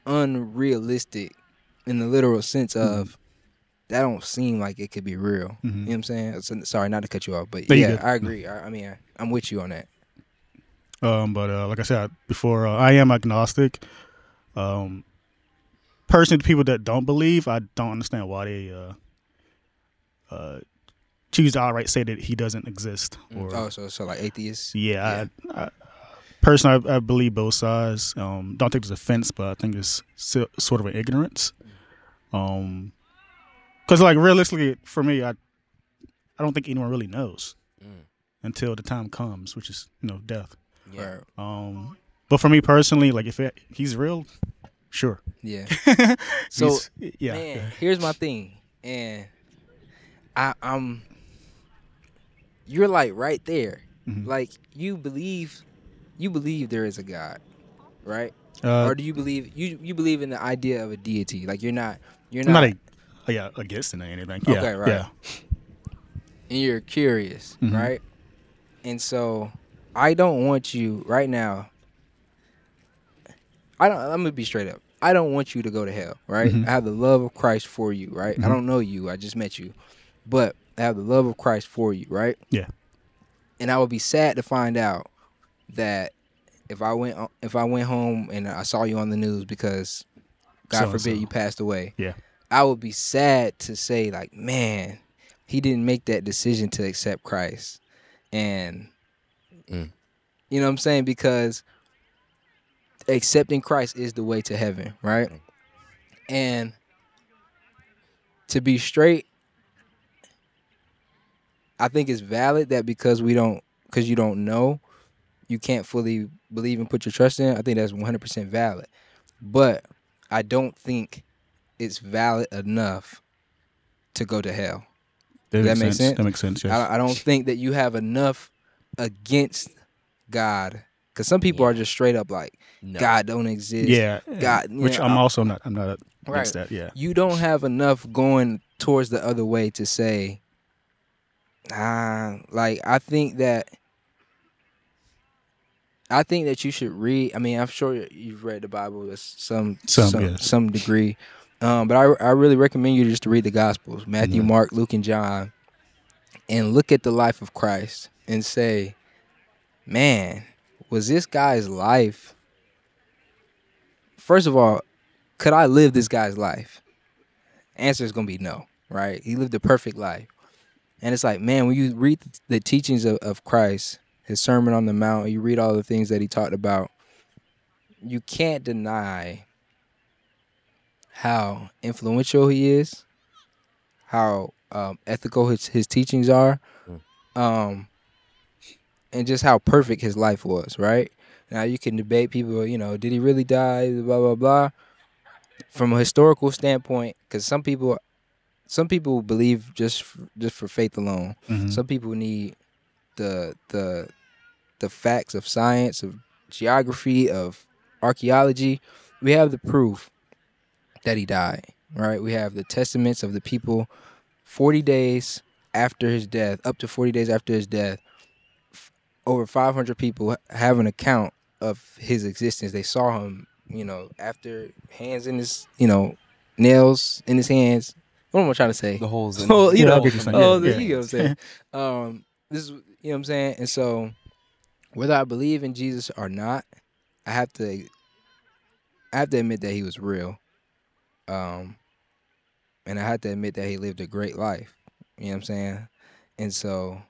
unrealistic in the literal sense of mm-hmm. that don't seem like it could be real. Mm-hmm. You know what I'm saying? So, sorry, not to cut you off, but there yeah, I agree. I, I mean, I, I'm with you on that. Um, but uh, like I said before, uh, I am agnostic. Um, personally, to people that don't believe, I don't understand why they uh, uh, choose to outright say that he doesn't exist. Or, oh, so, so like atheists? Yeah. yeah. I, I, personally, I, I believe both sides. Um, don't think there's offense, but I think it's so, sort of an ignorance. Um, because like realistically, for me, I I don't think anyone really knows mm. until the time comes, which is you know death. Yeah. Um, but for me personally, like if it, he's real, sure. Yeah. So yeah. Man, yeah. Here's my thing, and I um, you're like right there, mm-hmm. like you believe, you believe there is a God, right? Uh, or do you believe you you believe in the idea of a deity? Like you're not you're not. I'm not a, yeah, against it or anything. Yeah, okay, right. Yeah. And you're curious, mm-hmm. right? And so. I don't want you right now. I don't. I'm gonna be straight up. I don't want you to go to hell, right? Mm-hmm. I have the love of Christ for you, right? Mm-hmm. I don't know you. I just met you, but I have the love of Christ for you, right? Yeah. And I would be sad to find out that if I went if I went home and I saw you on the news because God so forbid so. you passed away, yeah, I would be sad to say like, man, he didn't make that decision to accept Christ, and. Mm. You know what I'm saying? Because accepting Christ is the way to heaven, right? And to be straight, I think it's valid that because we don't, because you don't know, you can't fully believe and put your trust in. I think that's one hundred percent valid. But I don't think it's valid enough to go to hell. That, that makes sense. sense. That makes sense. Yes. I, I don't think that you have enough against God, because some people yeah. are just straight up like no. God don't exist. Yeah, God, which know, I'm also not. I'm not against right. that. Yeah, you don't have enough going towards the other way to say, ah, like I think that, I think that you should read. I mean, I'm sure you've read the Bible to some some some, yeah. some degree, um, but I I really recommend you just to read the Gospels: Matthew, mm-hmm. Mark, Luke, and John, and look at the life of Christ. And say, man, was this guy's life? First of all, could I live this guy's life? Answer is going to be no, right? He lived a perfect life. And it's like, man, when you read the teachings of, of Christ, his Sermon on the Mount, you read all the things that he talked about, you can't deny how influential he is, how um, ethical his, his teachings are, um, and just how perfect his life was, right? Now, you can debate people, you know, did he really die, blah, blah, blah. From a historical standpoint, because some people some people believe just, just for faith alone. Mm-hmm. Some people need the, the, the facts of science, of geography, of archaeology. We have the proof that he died, right? We have the testaments of the people forty days after his death, up to forty days after his death. Over five hundred people have an account of his existence. They saw him, you know, after hands in his, you know, nails in his hands. What am I trying to say? The holes in oh, you know, yeah, oh, yeah. You know what I'm saying? um, this is, you know what I'm saying? And so whether I believe in Jesus or not, I have to, I have to admit that he was real. Um, and I have to admit that he lived a great life. You know what I'm saying? And so...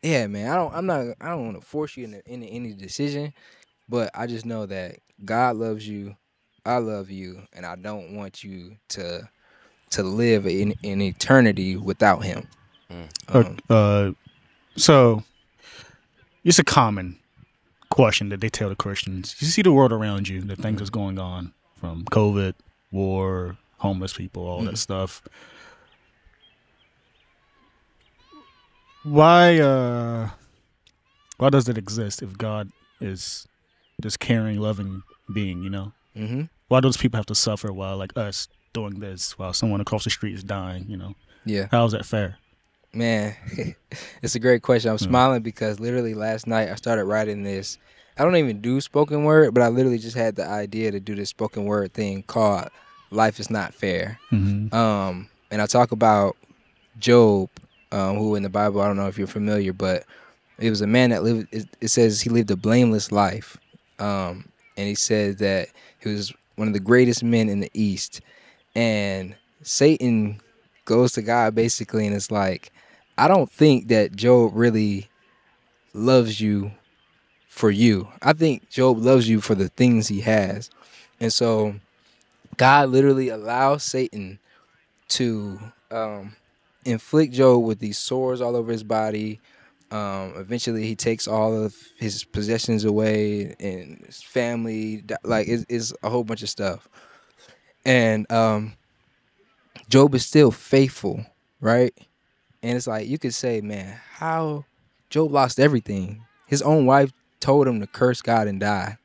yeah, man, I don't. I'm not. I don't want to force you into, into any decision, but I just know that God loves you. I love you, and I don't want you to to live in, in eternity without Him. Um, uh, so it's a common question that they tell the Christians. You see the world around you, the things mm-hmm. that's going on, from COVID, war, homeless people, all mm-hmm. that stuff. Why uh, why does it exist if God is this caring, loving being, you know? Mm-hmm. Why do those people have to suffer while, like, us doing this while someone across the street is dying, you know? Yeah. How is that fair? Man, it's a great question. I'm yeah. smiling because literally last night I started writing this. I don't even do spoken word, but I literally just had the idea to do this spoken word thing called Life is Not Fair. Mm-hmm. Um, and I talk about Job, um, who in the Bible, I don't know if you're familiar, but it was a man that lived, it, it says he lived a blameless life. Um, and he said that he was one of the greatest men in the East. And Satan goes to God basically and it's like, I don't think that Job really loves you for you. I think Job loves you for the things he has. And so God literally allows Satan to um, inflict Job with these sores all over his body. Um, eventually he takes all of his possessions away and his family, like it's, it's a whole bunch of stuff. And um, Job is still faithful, right? And it's like, you could say, man, how Job lost everything. His own wife told him to curse God and die.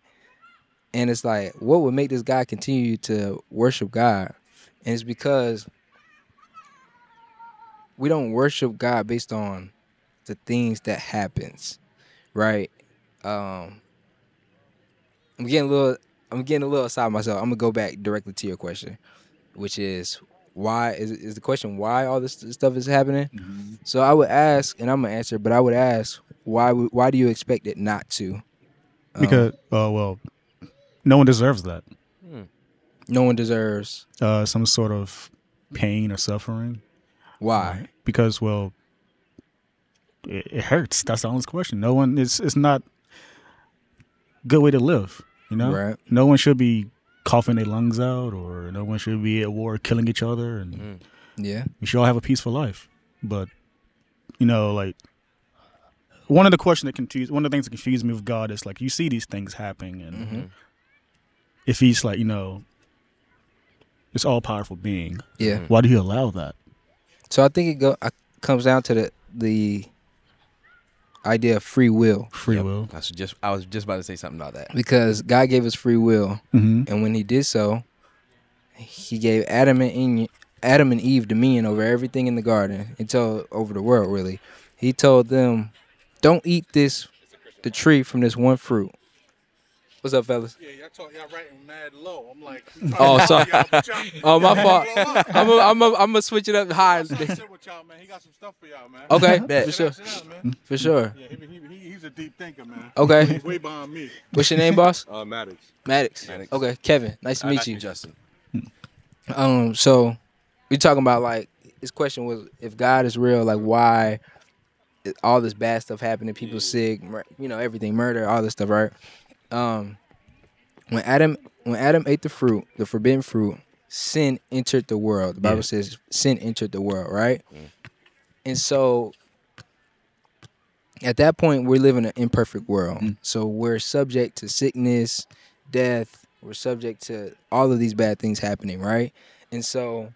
And it's like, what would make this guy continue to worship God? And it's because we don't worship God based on the things that happens, right? Um, I'm getting a little, I'm getting a little aside myself. I'm gonna go back directly to your question, which is why is is the question why all this stuff is happening? Mm-hmm. So I would ask, and I'm gonna answer, but I would ask why why do you expect it not to? Um, because uh, well, no one deserves that. Hmm. No one deserves uh, some sort of pain or suffering. Why? Right? Because well. It hurts. That's the honest question. No one, it's it's not a good way to live, you know? Right. No one should be coughing their lungs out, or no one should be at war killing each other. And mm. Yeah. We should all have a peaceful life. But, you know, like, one of the questions that confused, one of the things that confused me with God is, like, you see these things happening, and mm-hmm. if he's, like, you know, this all-powerful being, yeah, why do you allow that? So I think it go, I, comes down to the the... idea of free will. Free yep. will. I was just I was just about to say something about that. Because God gave us free will, mm-hmm. and when he did so, he gave Adam and Adam and Eve dominion over everything in the garden, until over the world really. He told them, "Don't eat this, the tree from this one fruit." What's up, fellas? Yeah, y'all talk, y'all writing mad low. I'm like, oh, sorry. Oh, my fault. I'm a, I'm a, I'm gonna switch it up high. Today. With y'all, man. He got some stuff for y'all, man. Okay, bet. For sure. Out, man. For sure. Yeah, he, he, he, he's a deep thinker, man. Okay. He's way behind me. What's your name, boss? Uh, Maddox. Maddox. Maddox. Okay, Kevin. Nice to meet nice you, Justin. Um, so we're talking about like his question was, if God is real, like why all this bad stuff happening, people yeah. sick, you know, everything, murder, all this stuff, right? Um, when Adam when Adam ate the fruit, the forbidden fruit, sin entered the world. The Bible yeah. says sin entered the world, right? Yeah. And so at that point, we live in an imperfect world. Mm-hmm. So we're subject to sickness, death. We're subject to all of these bad things happening, right? And so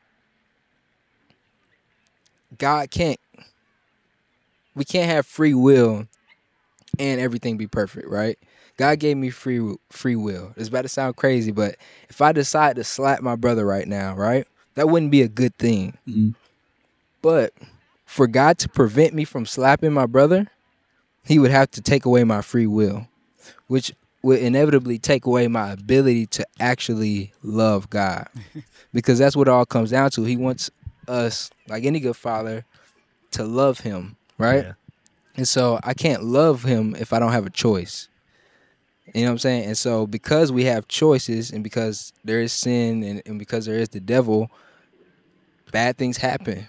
God can't, we can't have free will and everything be perfect, right? God gave me free free will. It's about to sound crazy, but if I decide to slap my brother right now, right, that wouldn't be a good thing. Mm-hmm. But for God to prevent me from slapping my brother, he would have to take away my free will, which would inevitably take away my ability to actually love God, because that's what it all comes down to. He wants us, like any good father, to love him, right? Yeah. And so I can't love him if I don't have a choice. You know what I'm saying? And so because we have choices, and because there is sin, and, and because there is the devil, bad things happen.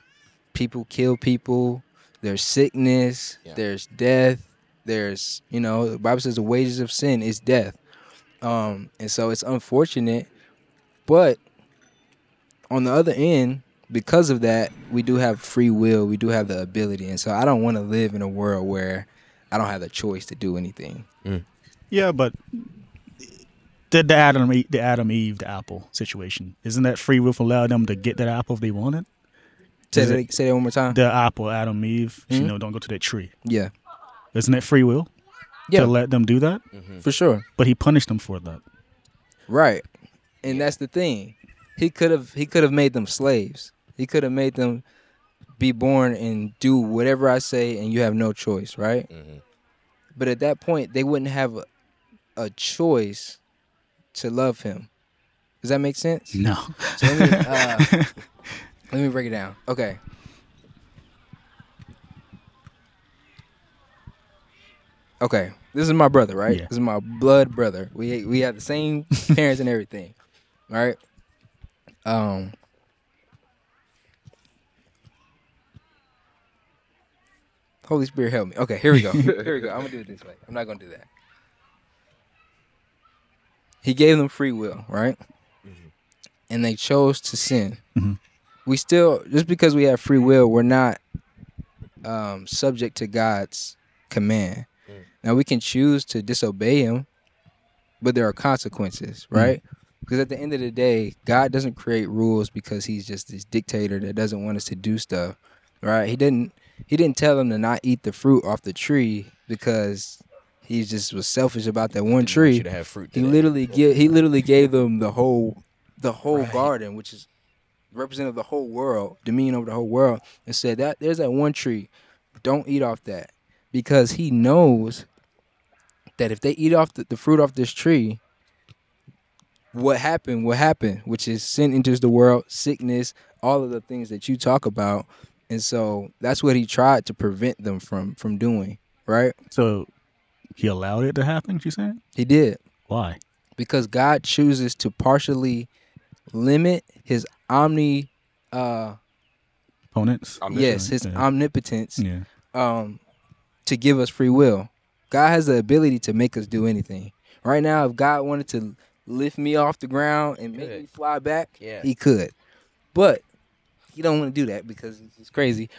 People kill people. There's sickness. Yeah. There's death. There's, you know, the Bible says the wages of sin is death. Um, and so it's unfortunate. But on the other end, because of that, we do have free will. We do have the ability. And so I don't want to live in a world where I don't have the choice to do anything. Mm. Yeah, but the, the Adam, the Adam Eve, the apple situation, isn't that free will allow them to get that apple if they want it? Say that, it, say that one more time. The apple, Adam Eve, mm-hmm. you know, don't go to that tree. Yeah, isn't that free will? Yeah, to let them do that mm-hmm. for sure. But he punished them for that, right? And that's the thing. He could have he could have made them slaves. He could have made them be born and do whatever I say, and you have no choice, right? Mm-hmm. But at that point, they wouldn't have a, a choice to love him. Does that make sense? No. So let me, uh, let me break it down. Okay. Okay. This is my brother, right? Yeah. This is my blood brother. We we have the same parents and everything, right? Um. Holy Spirit, help me. Okay, here we go. Here we go. I'm gonna do it this way. I'm not gonna do that. He gave them free will, right? Mm-hmm. And they chose to sin. Mm-hmm. We still, just because we have free will, we're not um, subject to God's command. Mm. Now, we can choose to disobey him, but there are consequences, right? Mm-hmm. Because at the end of the day, God doesn't create rules because he's just this dictator that doesn't want us to do stuff, right? He didn't, he didn't tell them to not eat the fruit off the tree because he just was selfish about that one tree. Have fruit he literally give, he literally gave them the whole the whole right. garden, which is representative of the whole world, dominion over the whole world, and said that there's that one tree. Don't eat off that. Because he knows that if they eat off the, the fruit off this tree, what happened will happen, which is sin enters the world, sickness, all of the things that you talk about. And so that's what he tried to prevent them from from doing, right? So he allowed it to happen, you saying? He did. Why? Because God chooses to partially limit his omni... Uh, Opponents? Yes, his yeah. omnipotence yeah. Um, to give us free will. God has the ability to make us do anything. Right now, if God wanted to lift me off the ground and make me fly back, yeah. he could. But he don't want to do that because it's crazy.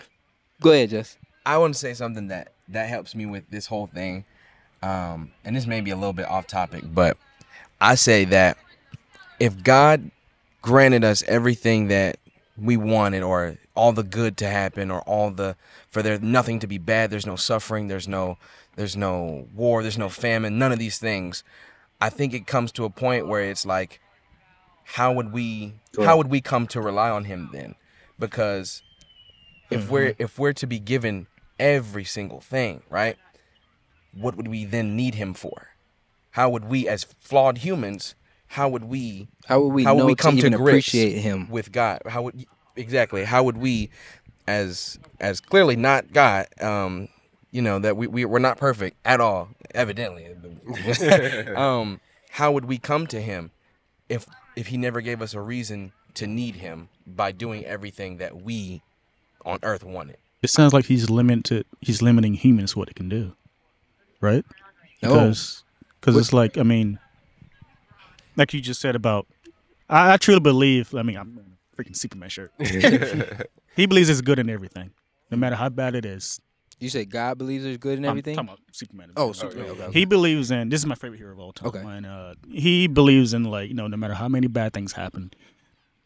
Go ahead, Jess. I want to say something that, that helps me with this whole thing. Um, and this may be a little bit off topic, but I say that if God granted us everything that we wanted, or all the good to happen, or all the for there's nothing to be bad, there's no suffering, there's no there's no war, there's no famine, none of these things, I think it comes to a point where it's like, how would we sure. how would we come to rely on him then? Because if mm-hmm. we're if we're to be given every single thing, right? What would we then need him for? How would we, as flawed humans, how would we how would we how would we come to, to grips appreciate him with God? How would exactly? How would we, as as clearly not God, um, you know that we, we we're not perfect at all, evidently. um, how would we come to him if if he never gave us a reason to need him by doing everything that we on earth wanted? It sounds like he's limited. He's limiting humans what it can do. Right? Because no. it's like, I mean, like you just said about, I, I truly believe, I mean, I'm freaking sleeping my shirt. He believes there's good in everything, no matter how bad it is. You say God believes there's good in everything? I'm talking about Superman. Oh, Superman. Okay. Okay. He believes in, this is my favorite hero of all time. Okay. And, uh, he believes in, like, you know, no matter how many bad things happen,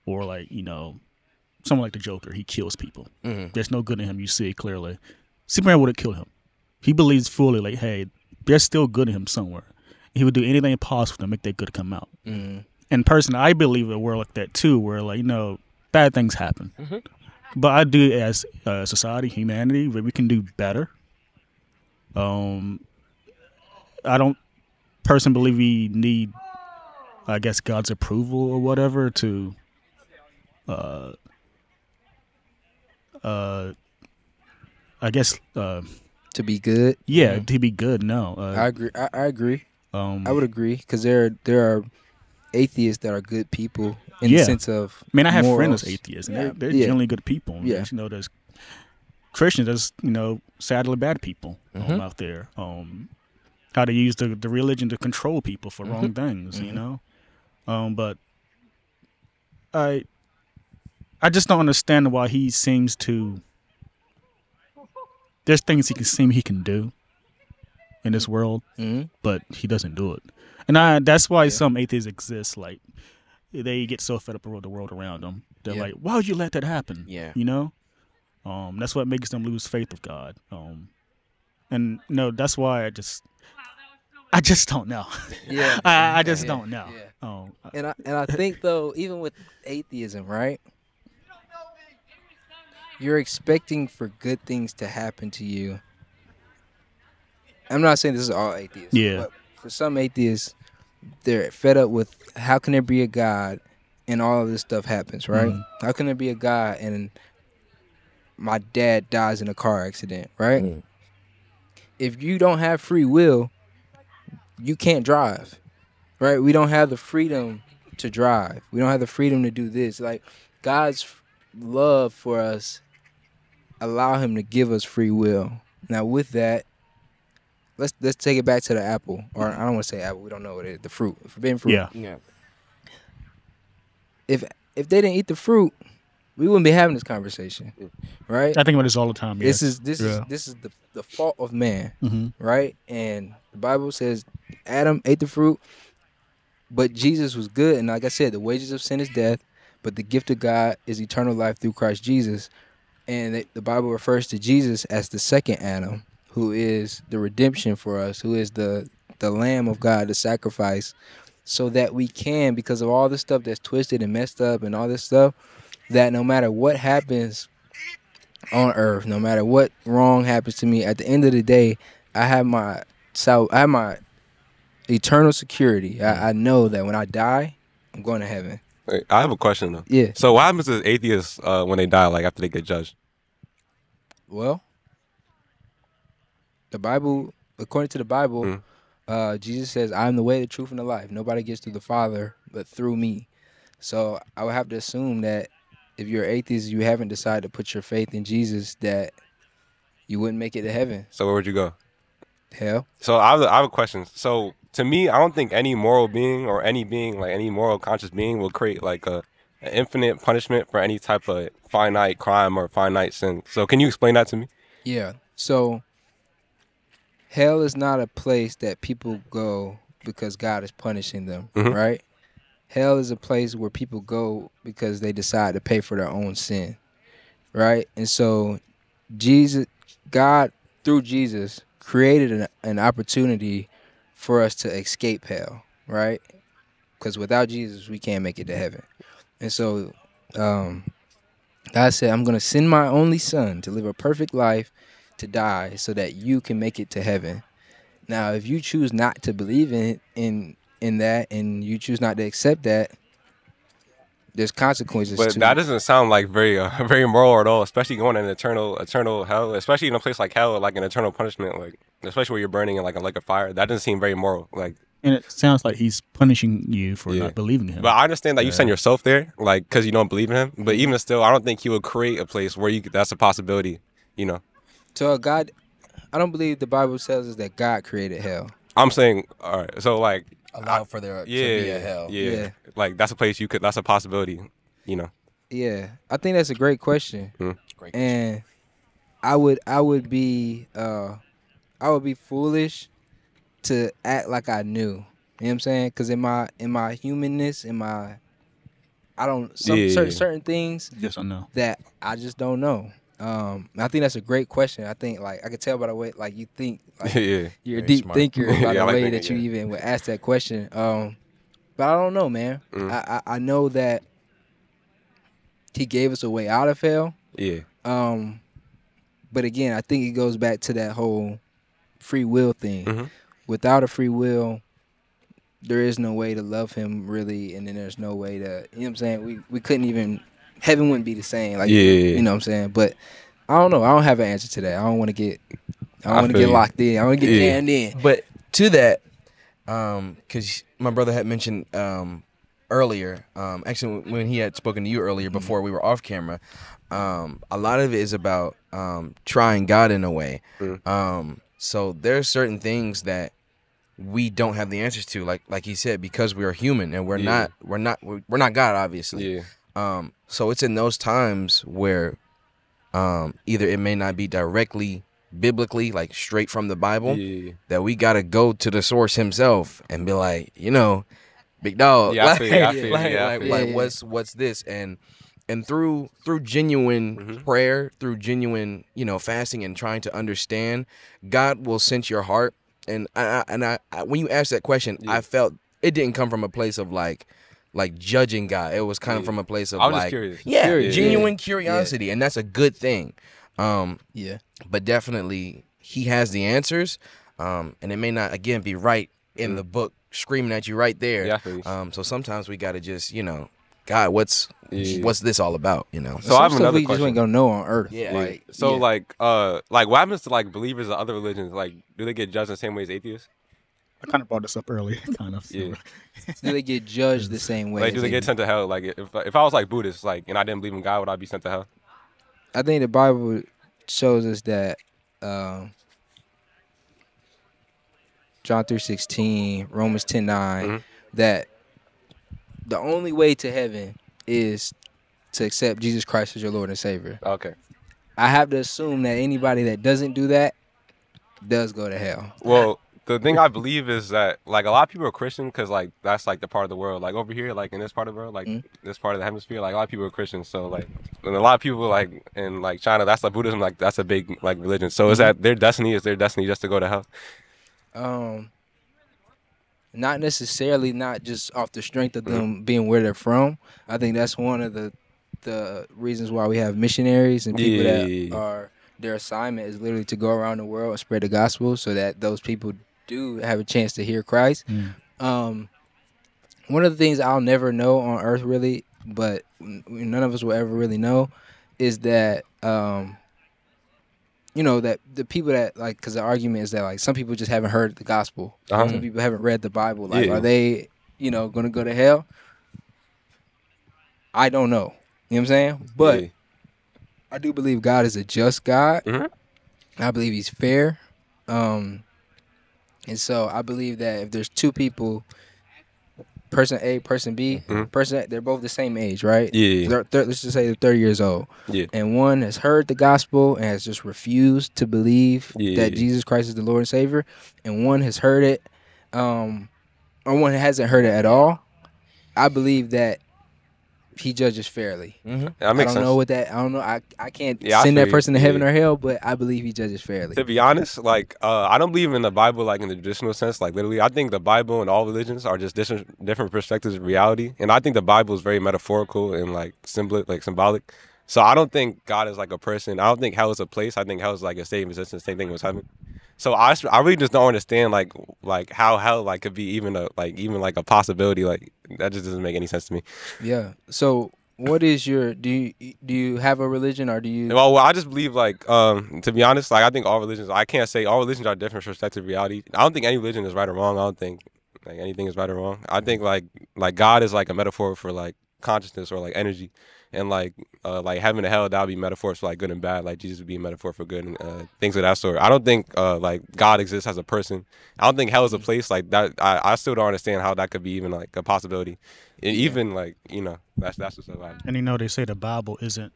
or like, you know, someone like the Joker, he kills people. Mm-hmm. There's no good in him. You see it clearly. Superman would have killed him. He believes fully, like, hey, there's still good in him somewhere. He would do anything possible to make that good come out. Mm-hmm. And personally, I believe a world like that too, where, like, you know, bad things happen. Mm-hmm. But I do, as uh, society, humanity, where we can do better. Um, I don't personally believe we need, I guess, God's approval or whatever to, uh, uh, I guess, uh. To be good, yeah. Mm-hmm. To be good, no. Uh, I agree. I, I agree. Um, I would agree because there are, there are atheists that are good people in yeah. the sense of. I mean, I have morals. friends as atheists, and yeah. they're, they're yeah. generally good people. Yeah, there's, you know, there's Christians, there's, you know, sadly bad people mm-hmm. um, out there. Um, how to use the the religion to control people for mm-hmm. wrong things, mm-hmm. you know. Um, but I, I just don't understand why he seems to. There's things he can seem he can do in this world, mm-hmm. but he doesn't do it. And I, that's why yeah. some atheists exist. Like, they get so fed up with the world around them. They're yeah. like, why would you let that happen? Yeah. You know? Um, that's what makes them lose faith of God. Um, and, no, that's why I just... I just don't know. Yeah, I, I just yeah, don't know. Yeah. Um, and I and I think though, even with atheism, right? You're expecting for good things to happen to you. I'm not saying this is all atheists. Yeah. But for some atheists, they're fed up with how can there be a God and all of this stuff happens, right? Mm-hmm. How can there be a God and my dad dies in a car accident, right? Mm-hmm. If you don't have free will, you can't drive, right? We don't have the freedom to drive. We don't have the freedom to do this. Like, God's love for us allow him to give us free will. Now, with that, let's let's take it back to the apple, or I don't want to say apple. We don't know what it is. The fruit, forbidden fruit. Yeah. yeah. If if they didn't eat the fruit, we wouldn't be having this conversation, right? I think about this all the time. This yes. is this yeah. is this is the the fault of man, mm-hmm. right? And the Bible says Adam ate the fruit, but Jesus was good. And like I said, the wages of sin is death, but the gift of God is eternal life through Christ Jesus. And the, the Bible refers to Jesus as the second Adam, who is the redemption for us, who is the, the Lamb of God, the sacrifice, so that we can, because of all the stuff that's twisted and messed up and all this stuff, that no matter what happens on earth, no matter what wrong happens to me, at the end of the day, I have my so I have my eternal security. I, I know that when I die, I'm going to heaven. Wait, I have a question, though. Yeah. So what happens to atheists uh, when they die, like after they get judged? Well, the Bible, according to the Bible, mm. uh, Jesus says, I am the way, the truth, and the life. Nobody gets through the Father but through me. So I would have to assume that if you're an atheist, you haven't decided to put your faith in Jesus, that you wouldn't make it to heaven. So where would you go? Hell. So I have, I have a question. So to me, I don't think any moral being or any being, like any moral conscious being, will create like a, an infinite punishment for any type of finite crime or finite sin. So can you explain that to me? Yeah. So hell is not a place that people go because God is punishing them, mm-hmm. right? Hell is a place where people go because they decide to pay for their own sin, right? And so Jesus, God, through Jesus, created an, an opportunity for us to escape hell, right? Because without Jesus, we can't make it to heaven. And so um, God said, I'm going to send my only son to live a perfect life, to die so that you can make it to heaven. Now, if you choose not to believe in in in that and you choose not to accept that, there's consequences. But too. That doesn't sound like very uh, very moral at all, especially going in eternal eternal hell, especially in a place like hell, like an eternal punishment, like especially where you're burning in like a lake of fire. That doesn't seem very moral. Like, and it sounds like he's punishing you for yeah. not believing him. But I understand that yeah. you send yourself there, like because you don't believe in him. But even still, I don't think he would create a place where you that's a possibility. You know. So God, I don't believe the Bible tells us that God created hell. I'm saying, all right, so like... Allow for there yeah, to be a hell. Yeah. yeah, like that's a place you could, that's a possibility, you know. Yeah, I think that's a great question. Mm. Great question. And I would, I would be, uh, I would be foolish to act like I knew, you know what I'm saying? Because in my, in my humanness, in my, I don't, some yeah, certain, yeah. certain things yes, I know. that I just don't know. Um, I think that's a great question. I think, like, I could tell by the way, like, you think, like, yeah. you're a deep smart. thinker by yeah, the like way thinking, that you yeah. even would ask that question. Um, but I don't know, man. Mm. I, I, I know that he gave us a way out of hell. Yeah. Um, but again, I think it goes back to that whole free will thing. Mm-hmm. Without a free will, there is no way to love him, really, and then there's no way to, you know what I'm saying? We, we couldn't even... Heaven wouldn't be the same, like yeah, you know what I'm saying. But I don't know. I don't have an answer to that. I don't want to get, I don't want to get you. locked in. I want to get yeah. jammed in. But to that, um, because my brother had mentioned um earlier, um, actually when he had spoken to you earlier before mm-hmm. we were off camera, um, a lot of it is about um trying God in a way. Mm-hmm. Um, so there are certain things that we don't have the answers to, like like he said, because we are human and we're yeah. not, we're not, we're not God, obviously. Yeah. Um, so it's in those times where um, either it may not be directly biblically, like straight from the Bible, yeah. that we got to go to the source himself and be like, you know, big dog, yeah, like, I feel, I feel, like, yeah, I feel. like, like what's what's this? And and through through genuine mm-hmm. prayer, through genuine, you know, fasting and trying to understand, God will sense your heart And I, and I, I when you asked that question, yeah. I felt it didn't come from a place of like, like judging God. It was kind yeah. of from a place of I was like, curious. yeah, curious. genuine yeah. curiosity, yeah. and that's a good thing. Um, yeah. But definitely, he has the answers, um, and it may not again be right in mm-hmm. the book screaming at you right there. Yeah, um, so sometimes we gotta just, you know, God, what's yeah. what's this all about? You know. So Some I have another we question. Just ain't gonna know on earth. Yeah. Like, yeah. So yeah. like, uh, like what happens to like believers of other religions? Like, do they get judged the same way as atheists? I kind of brought this up earlier, kind of. Yeah. Do they get judged the same way? Like, do they get sent to hell? Like, if if I was like Buddhist, like, and I didn't believe in God, would I be sent to hell? I think the Bible shows us that um, John three sixteen, Romans ten nine, mm-hmm. that the only way to heaven is to accept Jesus Christ as your Lord and Savior. Okay. I have to assume that anybody that doesn't do that does go to hell. Well. The thing I believe is that, like, a lot of people are Christian because, like, that's, like, the part of the world. Like, over here, like, in this part of the world, like, mm. this part of the hemisphere, like, a lot of people are Christian. So, like, and a lot of people, like, in, like, China, that's, like, Buddhism, like, that's a big, like, religion. So, is that their destiny? Is their destiny just to go to hell? Um, Not necessarily, not just off the strength of them mm. being where they're from. I think that's one of the, the reasons why we have missionaries and people yeah. that are, their assignment is literally to go around the world and spread the gospel so that those people do have a chance to hear Christ. Mm. Um, one of the things I'll never know on earth, really, but none of us will ever really know, is that um, you know, that the people that, like, because the argument is that, like, some people just haven't heard the gospel, uh-huh. some people haven't read the Bible. Like, yeah. are they, you know, going to go to hell? I don't know. You know what I'm saying? But yeah. I do believe God is a just God. Mm-hmm. I believe He's fair. Um, And so I believe that if there's two people, person A, person B, mm-hmm. person A, they're both the same age, right? Yeah. They're, they're, let's just say they're thirty years old. Yeah. And one has heard the gospel and has just refused to believe yeah. that Jesus Christ is the Lord and Savior. And one has heard it, um, or one hasn't heard it at all. I believe that He judges fairly. Mm-hmm. That makes I don't sense. know what that. I don't know. I I can't yeah, send I that person to heaven yeah. or hell, but I believe He judges fairly. To be honest, like uh, I don't believe in the Bible like in the traditional sense. Like literally, I think the Bible and all religions are just different, different perspectives of reality. And I think the Bible is very metaphorical and like symbolic, like symbolic. So I don't think God is like a person. I don't think hell is a place. I think hell is like a state of existence. Same thing was heaven. So I, I really just don't understand like like how hell like could be even a like even like a possibility. Like that just doesn't make any sense to me. Yeah. So what is your do you do you have a religion or do you? Well, well I just believe like um to be honest, like I think all religions. I can't say all religions are different perspective reality. I don't think any religion is right or wrong. I don't think like anything is right or wrong. I think like like God is like a metaphor for like consciousness or like energy. And like, uh, like heaven and hell, that would be metaphors for like good and bad. Like Jesus would be a metaphor for good and uh, things of that sort. I don't think uh, like God exists as a person. I don't think hell is a place like that. I, I still don't understand how that could be even like a possibility. And even like, you know, that's that's what's like. And you know, they say the Bible isn't.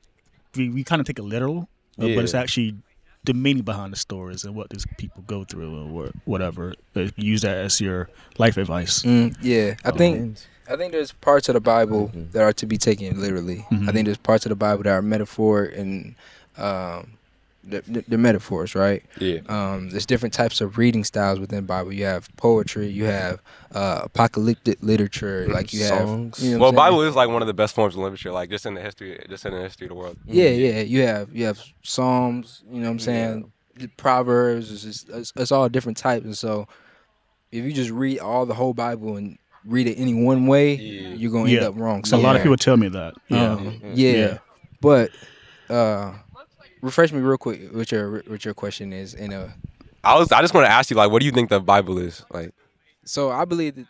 We we kind of take it literal, uh, yeah. but it's actually the meaning behind the stories and what these people go through or whatever. Use that as your life advice. Mm, yeah, I um, think. I think there's parts of the Bible mm-hmm. that are to be taken literally. Mm-hmm. I think there's parts of the Bible that are metaphor and um, they're, they're metaphors, right? Yeah. Um, there's different types of reading styles within the Bible. You have poetry, you have uh, apocalyptic literature, like you Songs. have. You know well, Bible is like one of the best forms of literature, like just in the history, just in the history of the world. Yeah, yeah. yeah. You have you have Psalms. You know what I'm saying? Yeah. Proverbs. It's, just, it's, it's all different types, and so if you just read all the whole Bible and read it any one way, yeah. you're gonna yeah. end up wrong. So a lot of people tell me that. Yeah, um, yeah. yeah. But uh, refresh me real quick what your what your question is. In a, I was I just want to ask you like, what do you think the Bible is like? So I believe that,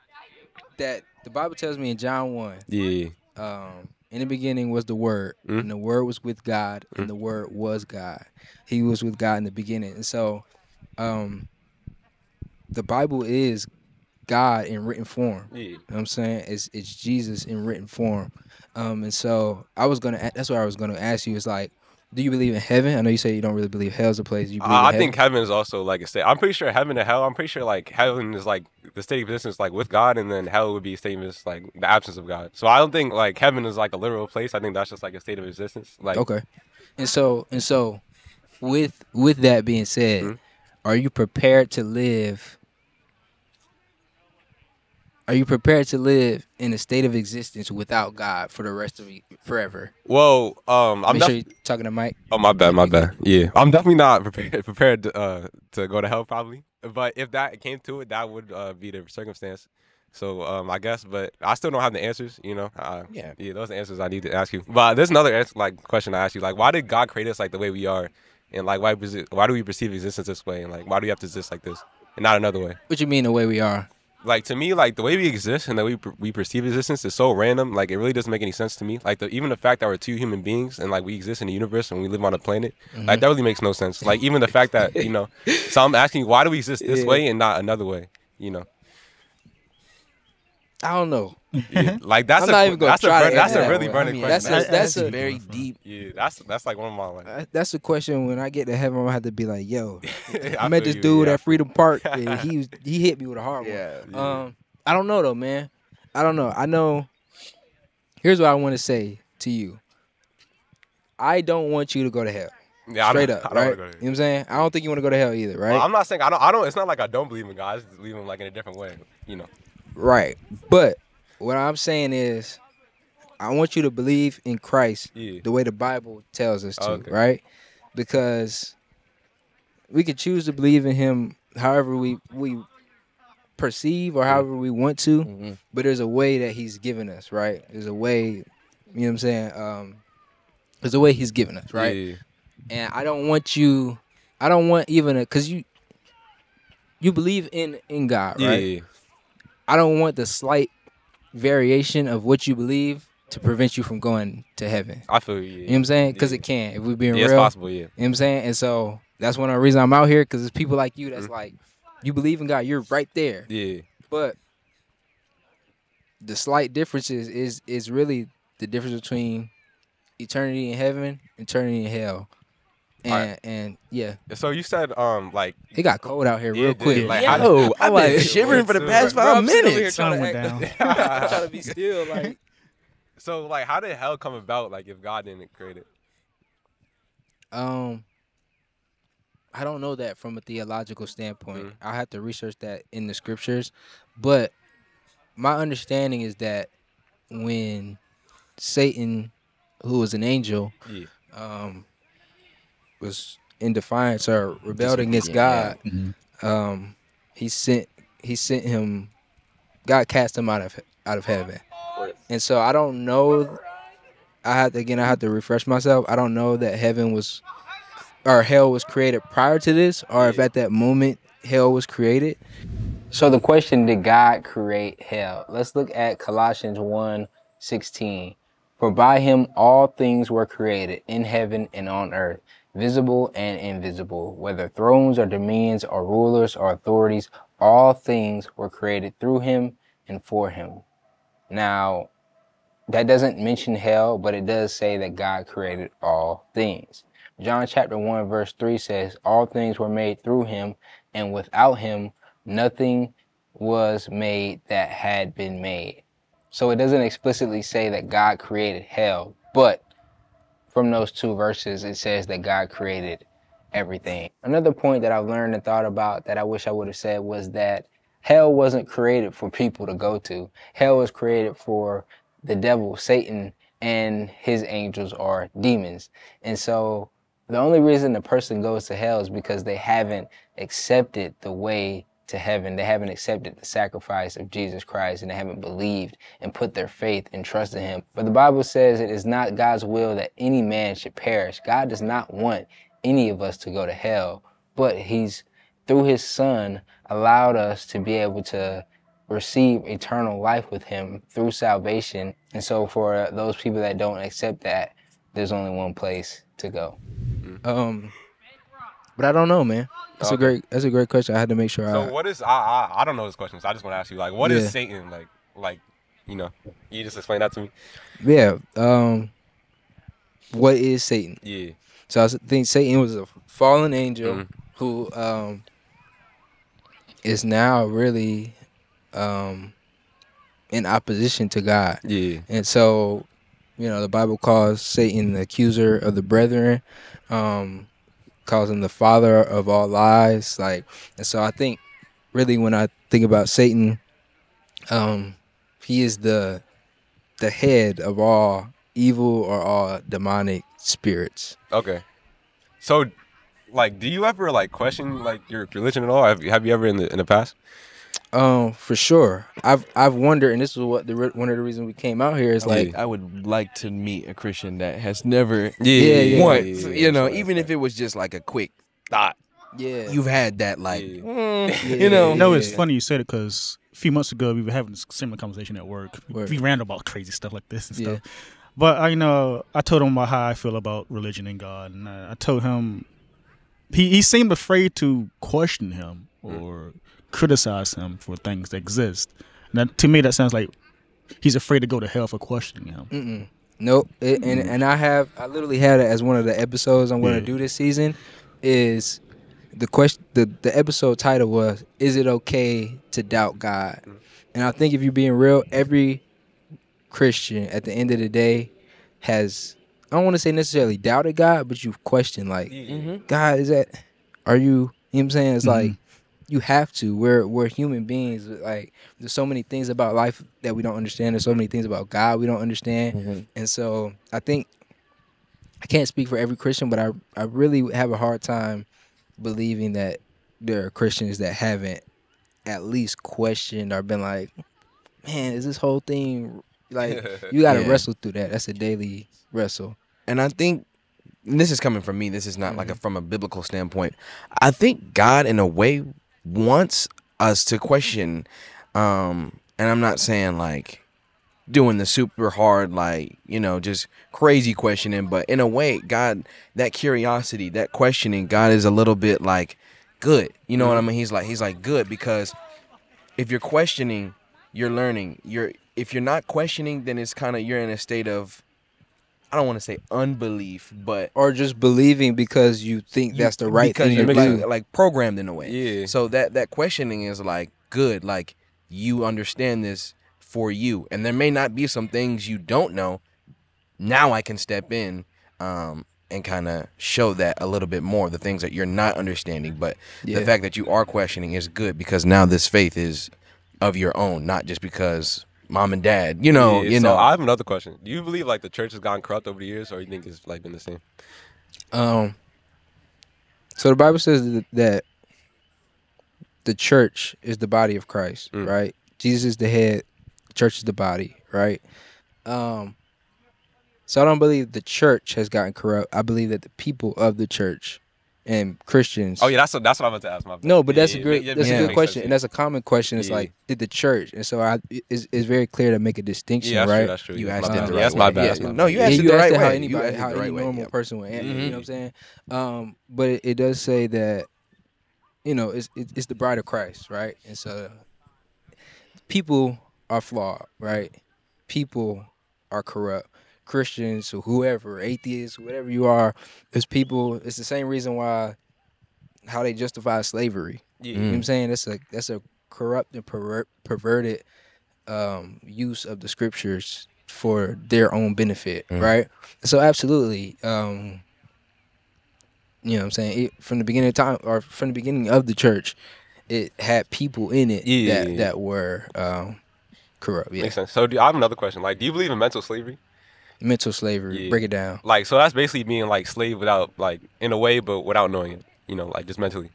that the Bible tells me in John one. Yeah. Um, in the beginning was the Word, mm-hmm. and the Word was with God, and mm-hmm. the Word was God. He was with God in the beginning, and so um, the Bible is God in written form. Yeah. You know what I'm saying? It's it's Jesus in written form. Um, and so I was gonna that's what I was gonna ask you is like, do you believe in heaven? I know you say you don't really believe hell's a place. You believe uh, in I heaven? think heaven is also like a state. I'm pretty sure heaven and hell, I'm pretty sure like heaven is like the state of existence like with God, and then hell would be a state of existence like the absence of God. So I don't think like heaven is like a literal place. I think that's just like a state of existence. Like Okay. And so and so with with that being said, mm-hmm. are you prepared to live Are you prepared to live in a state of existence without God for the rest of you, forever? Well, um, I'm Make sure you're talking to Mike. Oh, my bad, my bad. Yeah, I'm definitely not prepared prepared to, uh, to go to hell probably. But if that came to it, that would uh, be the circumstance. So um, I guess, but I still don't have the answers. You know, I, yeah, yeah, those are the answers I need to ask you. But there's another answer, like question I asked you, like, why did God create us like the way we are, and like why why do we perceive existence this way, and like why do we have to exist like this and not another way? What you mean the way we are? Like, to me, like, the way we exist and that we we perceive existence is so random. Like, it really doesn't make any sense to me. Like, the, even the fact that we're two human beings and, like, we exist in the universe and we live on a planet, mm-hmm. like, that really makes no sense. Like, even the fact that, you know, so I'm asking, why do we exist this yeah. way and not another way, you know? I don't know. Yeah, like, that's I'm a, that's a, burn, that's a really burning I mean, question. That's, that's, that's, that's a very deep. Yeah, that's that's like one of my like. Uh, that's a question when I get to heaven, I'm going to have to be like, yo, I met this you, dude yeah. at Freedom Park, and he, was, he hit me with a hard yeah, one. Yeah. Um, I don't know, though, man. I don't know. I know. Here's what I want to say to you. I don't want you to go to hell. Yeah, Straight I up, I don't right? Go to hell. You know what I'm saying? I don't think you want to go to hell either, right? Well, I'm not saying, I don't, I don't, it's not like I don't believe in God. I just believe in like in a different way, you know. Right, but what I'm saying is, I want you to believe in Christ yeah. the way the Bible tells us to, okay. right? Because we could choose to believe in Him however we we perceive or however we want to, mm-hmm. but there's a way that He's given us, right? There's a way, you know what I'm saying? Um, there's a way He's given us, right? Yeah. And I don't want you, I don't want even a, because you you believe in in God, right? Yeah. I don't want the slight variation of what you believe to prevent you from going to heaven. I feel you. Yeah. You know what I'm saying? Because yeah. it can, if we're being yeah, real. It's possible, yeah. You know what I'm saying? And so that's one of the reasons I'm out here, because it's people like you that's mm-hmm. like, you believe in God, you're right there. Yeah. But the slight differences is, is really the difference between eternity in heaven and eternity in hell. And, right. and yeah. So you said um like it got cold out here real yeah, quick. Like, yo, I've been like shivering for the past five bro, minutes. Trying to, down. trying to be still. Like, so like, how did hell come about? Like, if God didn't create it? Um, I don't know that from a theological standpoint. Mm-hmm. I have to research that in the scriptures, but my understanding is that when Satan, who was an angel, yeah. um. was in defiance or rebelled against God, yeah. mm-hmm. um, he sent he sent him. God cast him out of out of heaven, and so I don't know. I have to, again. I have to refresh myself. I don't know that heaven was or hell was created prior to this, or if at that moment hell was created. So the question: did God create hell? Let's look at Colossians one sixteen. For by him all things were created in heaven and on earth, visible and invisible, whether thrones or dominions or rulers or authorities, all things were created through him and for him. Now, that doesn't mention hell, but it does say that God created all things. John chapter one, verse three says, all things were made through him, and without him, nothing was made that had been made. So it doesn't explicitly say that God created hell, but from those two verses, it says that God created everything. Another point that I've learned and thought about that I wish I would have said was that hell wasn't created for people to go to. Hell was created for the devil, Satan, and his angels or demons. And so the only reason a person goes to hell is because they haven't accepted the way to heaven. They haven't accepted the sacrifice of Jesus Christ, and they haven't believed and put their faith and trust in him. But the Bible says it is not God's will that any man should perish. God does not want any of us to go to hell, but he's, through his son, allowed us to be able to receive eternal life with him through salvation. And so for those people that don't accept that, there's only one place to go. Um, but I don't know, man. That's a great. That's a great question. I had to make sure. So I, what is? I, I I don't know this question, so I just want to ask you. Like, what yeah. is Satan? Like, like, you know, you just explain that to me. Yeah. Um. What is Satan? Yeah. So I think Satan was a fallen angel mm-hmm. who um is now really um in opposition to God. Yeah. And so, you know, the Bible calls Satan the accuser of the brethren. Um. Calls him the father of all lies, like, and so I think, really, when I think about Satan, Um, he is the the head of all evil or all demonic spirits. Okay. So, like, do you ever like question like your religion at all? Have you, have you ever in the in the past? Um, for sure. I've I've wondered, and this is what the one of the reasons we came out here is like, like I would like to meet a Christian that has never yeah, yeah, yeah once yeah, yeah, yeah, you know right, even right. if it was just like a quick thought. Yeah, you've had that like yeah. Mm, yeah, you know. No, it's yeah. funny you said it because a few months ago we were having a similar conversation at work. work. We ran about crazy stuff like this and yeah. stuff. But I you know I told him about how I feel about religion and God, and I, I told him he he seemed afraid to question him or. Mm. Criticize him for things that exist. Now, to me, that sounds like he's afraid to go to hell for questioning him. Mm-mm. Nope. It, and and I have I literally had it as one of the episodes I'm going to yeah. do this season. Is the question the the episode title was "Is it okay to doubt God?" And I think if you're being real, every Christian at the end of the day has I don't want to say necessarily doubted God, but you've questioned like, mm-hmm. God, is that? Are you? You know what I'm saying? It's mm-hmm. like. You have to. We're we're human beings. Like there's so many things about life that we don't understand. There's so many things about God we don't understand. Mm-hmm. And so I think I can't speak for every Christian, but I I really have a hard time believing that there are Christians that haven't at least questioned or been like, man, is this whole thing like you got to yeah. wrestle through that. That's a daily wrestle. And I think. And this is coming from me. This is not mm-hmm. like a, from a biblical standpoint. I think God, in a way, wants us to question, um, and I'm not saying like doing the super hard, like, you know, just crazy questioning, but in a way, God, that curiosity, that questioning, God is a little bit like good. You know mm-hmm. what I mean? He's like, he's like good because if you're questioning, you're learning. You're if you're not questioning, then it's kind of you're in a state of I don't want to say unbelief, but or just believing because you think you, that's the right because thing. Because you're like, like programmed in a way. Yeah. So that that questioning is like good, like you understand this for you, and there may not be some things you don't know. Now I can step in um, and kind of show that a little bit more the things that you're not understanding, but yeah. the fact that you are questioning is good because now this faith is of your own, not just because. Mom and dad, you know, yeah, you so know. I have another question. Do you believe like the church has gotten corrupt over the years, or you think it's like been the same? Um. So the Bible says that the church is the body of Christ, mm. right? Jesus is the head, the church is the body, right? Um. So I don't believe the church has gotten corrupt. I believe that the people of the church and Christians. Oh yeah, that's a, that's what I meant to ask. My no, but yeah, that's yeah, a great yeah, that's yeah, a good question, sense, yeah. and that's a common question. It's yeah. like did the church, and so I it's, it's very clear to make a distinction, yeah, that's right? True, that's true. You asked it the right way. That's my bad. No, you asked it the right way. You asked it how any normal yep. person would answer. Mm-hmm. You know what I'm saying? Um, but it, it does say that, you know, it's it, it's the bride of Christ, right? And so people are flawed, right? People are corrupt. Christians or whoever, atheists, whatever you are, as people, it's the same reason why how they justify slavery. Yeah. Mm-hmm. You know what I'm saying? That's a that's a corrupt and pervert, perverted um, use of the scriptures for their own benefit, mm-hmm. right? So absolutely, um, you know what I'm saying? It, from the beginning of time, or from the beginning of the church, it had people in it yeah. that that were um, corrupt. Yeah. Makes sense. So do, I have another question. Like, do you believe in mental slavery? Mental slavery, yeah. break it down. Like, so that's basically being like slave without, like, in a way, but without knowing it, you know, like just mentally.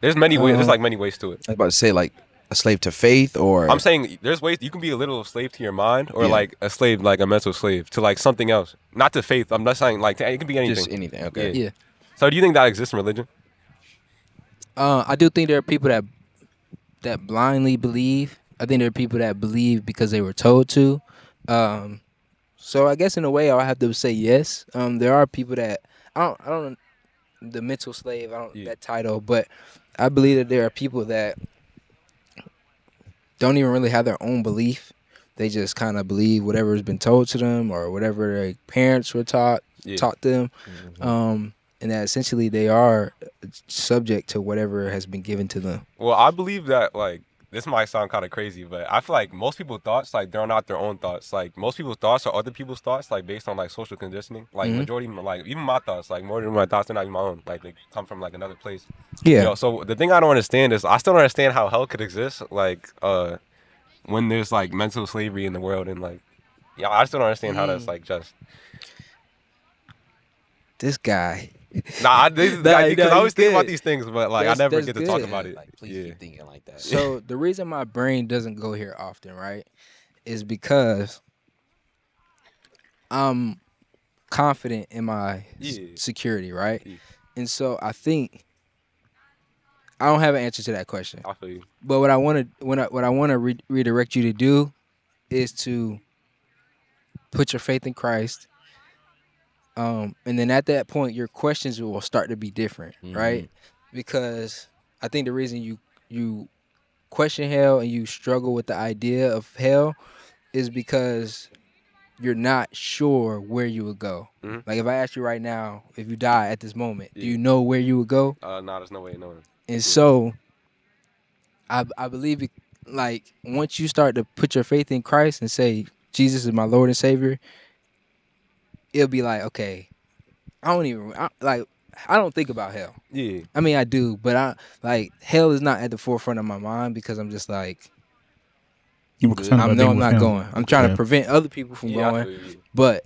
There's many ways, uh, there's like many ways to it. I was about to say, like, a slave to faith, or I'm saying there's ways you can be a little slave to your mind, or yeah. like a slave, like a mental slave to like something else, not to faith. I'm not saying like to, it can be anything, just anything, okay? Yeah. yeah. So, do you think that exists in religion? Uh, I do think there are people that that blindly believe, I think there are people that believe because they were told to. Um, So I guess in a way I'll have to say yes. Um, there are people that I don't, I don't, the mental slave, I don't yeah. that title, but I believe that there are people that don't even really have their own belief. They just kind of believe whatever has been told to them or whatever their parents were taught yeah. taught them, mm-hmm. um, and that essentially they are subject to whatever has been given to them. Well, I believe that like. This might sound kind of crazy, but I feel like most people's thoughts, like, they're not their own thoughts. Like, most people's thoughts are other people's thoughts, like, based on, like, social conditioning. Like, mm-hmm. majority, like, even my thoughts, like, more than my thoughts, they're not even my own. Like, they come from, like, another place. Yeah. You know, so the thing I don't understand is I still don't understand how hell could exist. Like, uh, when there's like mental slavery in the world, and like, yeah, I just don't understand mm. how that's like just. This guy. Nah, because nah, I, no, I always think about these things, but like that's, I never get to good. talk about it. Like, please yeah. keep thinking like that. So the reason my brain doesn't go here often, right, is because I'm confident in my yeah. security, right? Yeah. And so I think I don't have an answer to that question. I feel you. But what I want to when I, what I want to re redirect you to do is to put your faith in Christ. Um, and then at that point, your questions will start to be different, mm-hmm. right? Because I think the reason you you question hell and you struggle with the idea of hell is because you're not sure where you would go. Mm-hmm. Like if I asked you right now, if you die at this moment, yeah. do you know where you would go? Uh, no, there's no way of knowing. And yeah. so I, I believe it, like once you start to put your faith in Christ and say, Jesus is my Lord and Savior, it'll be like, okay, I don't even, I, like, I don't think about hell. Yeah. I mean, I do, but I, like, hell is not at the forefront of my mind because I'm just like, you were I know I'm not him. going. I'm trying yeah. to prevent other people from yeah, going, I but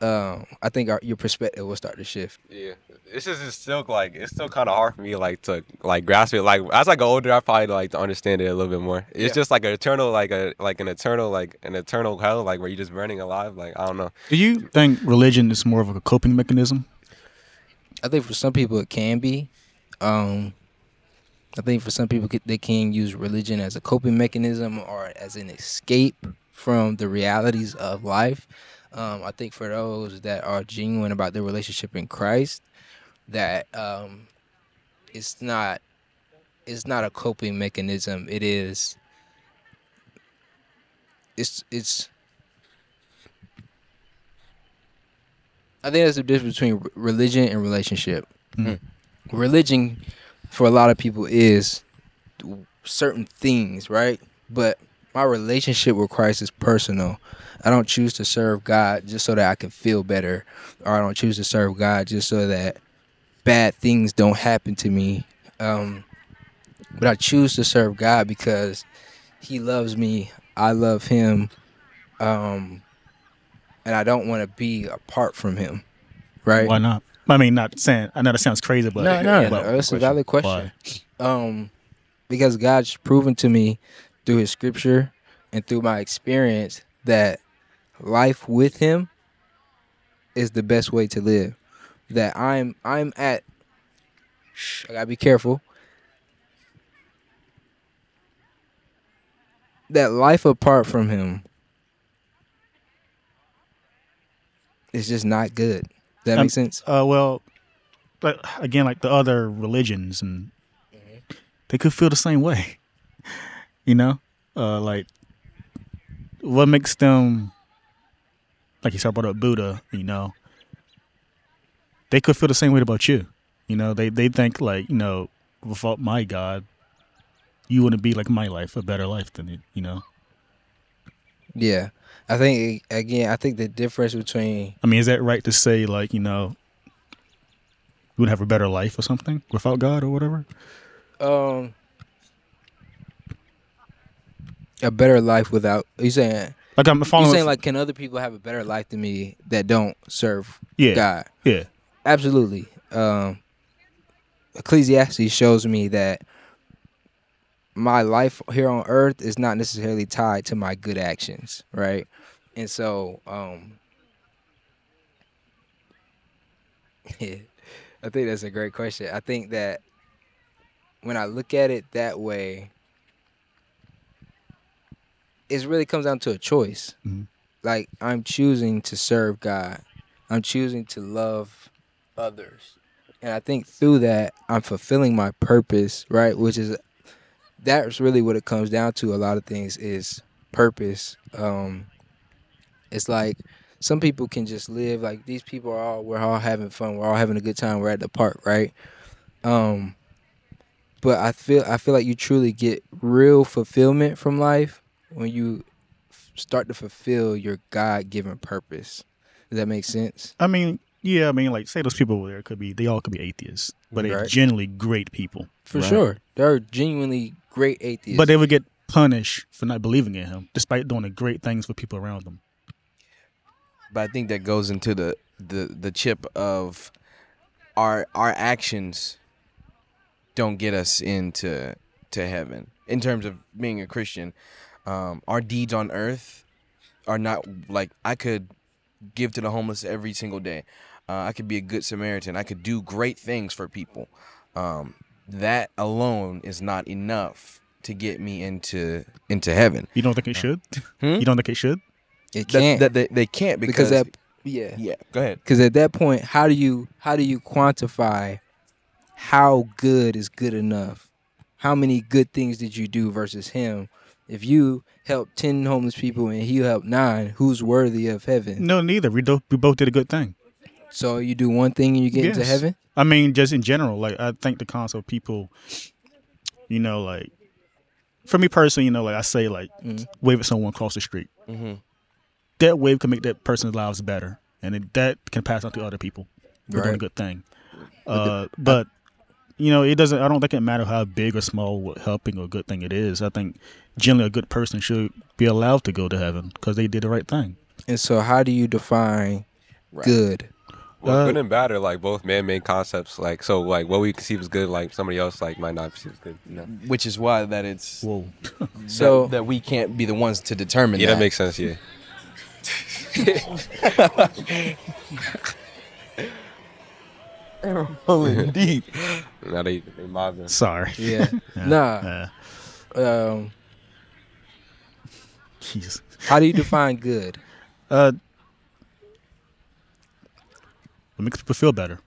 um, I think our, your perspective will start to shift. Yeah. It's just, it's still, like, it's still kind of hard for me, like, to, like, grasp it. Like, as I go older, I probably like to understand it a little bit more. It's yeah. just, like, an eternal, like, a like an eternal, like, an eternal hell, like, where you're just burning alive. Like, I don't know. Do you think religion is more of a coping mechanism? I think for some people it can be. Um, I think for some people they can use religion as a coping mechanism or as an escape from the realities of life. Um, I think for those that are genuine about their relationship in Christ, that um, it's not it's not a coping mechanism. It is it's it's. I think there's a difference between religion and relationship. Mm-hmm. Religion, for a lot of people, is certain things, right? But my relationship with Christ is personal. I don't choose to serve God just so that I can feel better, or I don't choose to serve God just so that bad things don't happen to me. Um, but I choose to serve God because He loves me. I love Him. Um, and I don't want to be apart from Him, right? Why not? I mean, not saying, I know that sounds crazy, but no, no, no, that's a valid question. Um, because God's proven to me through His scripture and through my experience that life with Him is the best way to live. That I'm, I'm at, I gotta be careful. That life apart from Him is just not good. Does that make um, sense? Uh, well, but again, like the other religions, and mm-hmm. they could feel the same way. You know, uh, like what makes them, like you said, brought up Buddha. You know, they could feel the same way about you. You know, they they think like, you know, without my God, you wouldn't be like my life, a better life than it. You know. Yeah. I think, again, I think the difference between... I mean, is that right to say, like, you know, you would have a better life or something without God or whatever? Um, a better life without... You're saying, like, I'm following, you're saying, like, can other people have a better life than me that don't serve yeah, God? Yeah. Absolutely. Um, Ecclesiastes shows me that my life here on earth is not necessarily tied to my good actions, right? And so, um, yeah, I think that's a great question. I think that when I look at it that way, it really comes down to a choice. Mm-hmm. Like, I'm choosing to serve God. I'm choosing to love others. And I think through that, I'm fulfilling my purpose, right? Which is... That's really what it comes down to. A lot of things is purpose. Um, it's like some people can just live like these people are all, we're all having fun. We're all having a good time. We're at the park, right? Um, but I feel I feel like you truly get real fulfillment from life when you start to fulfill your God-given purpose. Does that make sense? I mean, yeah. I mean, like, say those people there could be, they all could be atheists, but they're right. generally great people. For right? sure. They're genuinely great atheists. But they would get punished for not believing in him, despite doing the great things for people around them. But I think that goes into the the, the chip of our our actions don't get us into to heaven in terms of being a Christian. Um, our deeds on earth are not like I could give to the homeless every single day. Uh, I could be a good Samaritan. I could do great things for people. Um, that alone is not enough to get me into into heaven. You don't think it should? Hmm? You don't think it should? It can't. That, that, that, they can't because, because that, yeah, yeah. Go ahead. Because at that point, how do you how do you quantify how good is good enough? How many good things did you do versus him? If you help ten homeless people and he helped nine, who's worthy of heaven? No, neither. We do, we both did a good thing. So you do one thing and you get yes. into heaven? I mean, just in general, like I think the concept of people, you know, like for me personally, you know, like I say, like mm-hmm. wave at someone across the street. Mm-hmm. That wave can make that person's lives better, and it, that can pass on to other people. We're right. doing a good thing. Uh, but you know, it doesn't. I don't think it matters how big or small what helping or good thing it is. I think generally a good person should be allowed to go to heaven because they did the right thing. And so, how do you define right. good? Well, uh, good and bad are like both man-made concepts. Like so, like what we conceive as good, like somebody else like might not perceive as good. You know? Which is why that it's whoa. so that, that we can't be the ones to determine. Yeah, that, that makes sense. Yeah. They're rolling deep. Now they, they mobbing. Sorry. Yeah. yeah. Nah. Yeah. Um. Jesus. How do you define good? Uh. It makes people feel better.